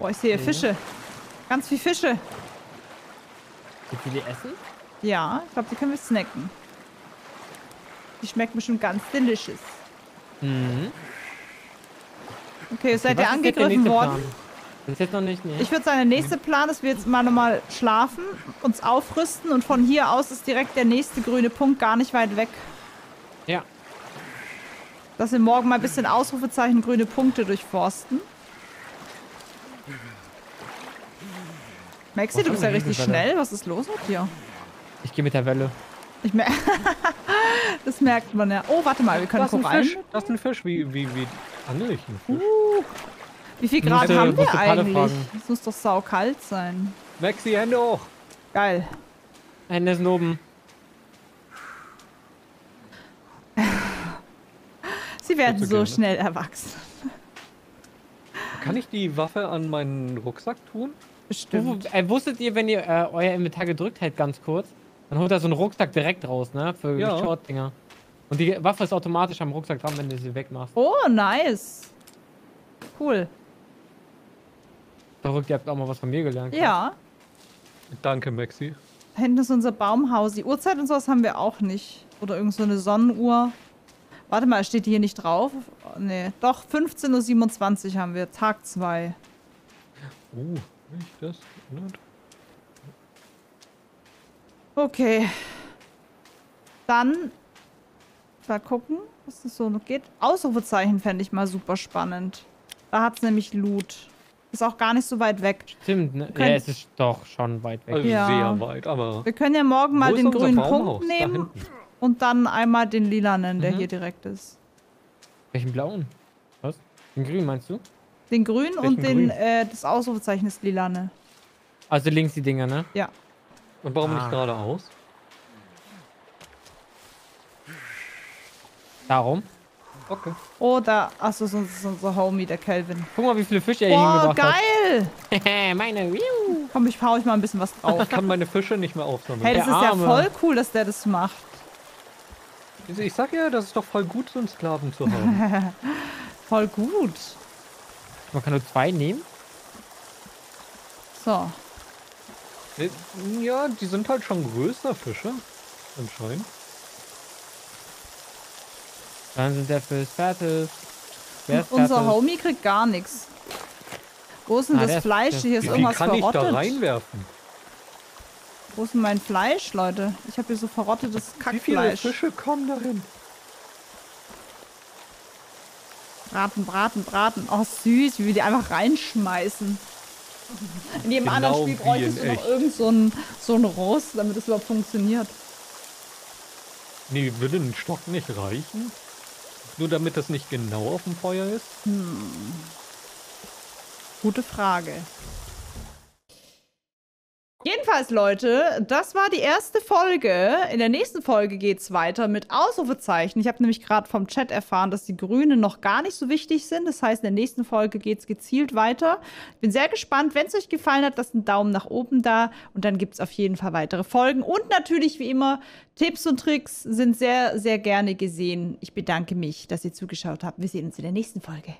Boah, ich sehe Fische. Ganz viel Fische. Können wir die essen? Ja, ich glaube, die können wir snacken. Die schmeckt bestimmt ganz delicious. Mhm. Okay, seid ihr angegriffen worden? Das ist jetzt noch nicht, ne? Ich würde sagen, der nächste Plan ist, wir jetzt mal nochmal schlafen, uns aufrüsten und von hier aus ist direkt der nächste grüne Punkt gar nicht weit weg. Ja. Dass wir morgen mal ein bisschen Ausrufezeichen grüne Punkte durchforsten. Maxi, du bist ja richtig schnell. Was ist los mit dir? Ich gehe mit der Welle. Ich das merkt man ja. Oh, warte mal, wir können Korallen. Das ist ein Fisch, wie handle ich einen Fisch? Wie viel Grad haben wir eigentlich? Es muss doch saukalt sein. Maxi, Hände hoch. Geil. Hände sind oben. Sie werden so gerne. Schnell erwachsen. Kann ich die Waffe an meinen Rucksack tun? Bestimmt. Wusstet ihr, wenn ihr euer Inventar gedrückt hält, ganz kurz, dann holt er so einen Rucksack direkt raus, ne? Für Short-Dinger. Und die Waffe ist automatisch am Rucksack dran, wenn du sie wegmachst. Oh, nice. Cool. Verrückt, ihr habt auch mal was von mir gelernt. Ja. Danke, Maxi. Da hinten ist unser Baumhaus. Die Uhrzeit und sowas haben wir auch nicht. Oder irgend so eine Sonnenuhr. Warte mal, steht die hier nicht drauf? Nee, doch, 15:27 Uhr haben wir, Tag 2. Oh, nicht das. Nicht. Okay. Dann mal gucken, was das so noch geht. Ausrufezeichen fände ich mal super spannend. Da hat es nämlich Loot. Ist auch gar nicht so weit weg. Stimmt, ne? Ja, es ist doch schon weit weg. Also ja. Sehr weit, aber... Wir können ja morgen mal den grünen Punkt nehmen. Und dann einmal den lilanen, der hier direkt ist. Welchen blauen? Was? Den grünen meinst du? Den grünen und den, das Ausrufezeichen ist lilane. Also links die Dinger, ne? Ja. Und warum nicht geradeaus? Darum. Okay. Oh, da. Achso, sonst ist unser Homie, der Kelvin. Guck mal, wie viele Fische er hier hingebracht hat. Oh, geil! Meine. Komm, ich hau euch mal ein bisschen was drauf. Ich kann meine Fische nicht mehr aufsammeln. Hey, das ist ja voll cool, dass der das macht. Ich sag ja, das ist doch voll gut, so einen Sklaven zu haben. Voll gut. Man kann nur 2 nehmen. So. Ja, die sind halt schon größer Fische. Anscheinend. Dann sind der Fisch fertig. Unser Homie kriegt gar nichts. Wo ist denn das Fleisch? Hier ist irgendwas verrottet. Wie kann ich da reinwerfen? Wo ist denn mein Fleisch, Leute? Ich habe hier so verrottetes Kackfleisch. Wie viele Fische kommen dahin? Braten, braten, braten. Oh, süß, wie wir die einfach reinschmeißen. In jedem anderen Spiel bräuchtest du noch irgend so ein Rost, damit es überhaupt funktioniert. Nee, würde ein Stock nicht reichen? Nur damit das nicht genau auf dem Feuer ist? Hm. Gute Frage. Jedenfalls, Leute, das war die erste Folge. In der nächsten Folge geht es weiter mit Ausrufezeichen. Ich habe nämlich gerade vom Chat erfahren, dass die Grünen noch gar nicht so wichtig sind. Das heißt, in der nächsten Folge geht es gezielt weiter. Ich bin sehr gespannt. Wenn es euch gefallen hat, lasst einen Daumen nach oben da. Und dann gibt es auf jeden Fall weitere Folgen. Und natürlich, wie immer, Tipps und Tricks sind sehr, sehr gerne gesehen. Ich bedanke mich, dass ihr zugeschaut habt. Wir sehen uns in der nächsten Folge.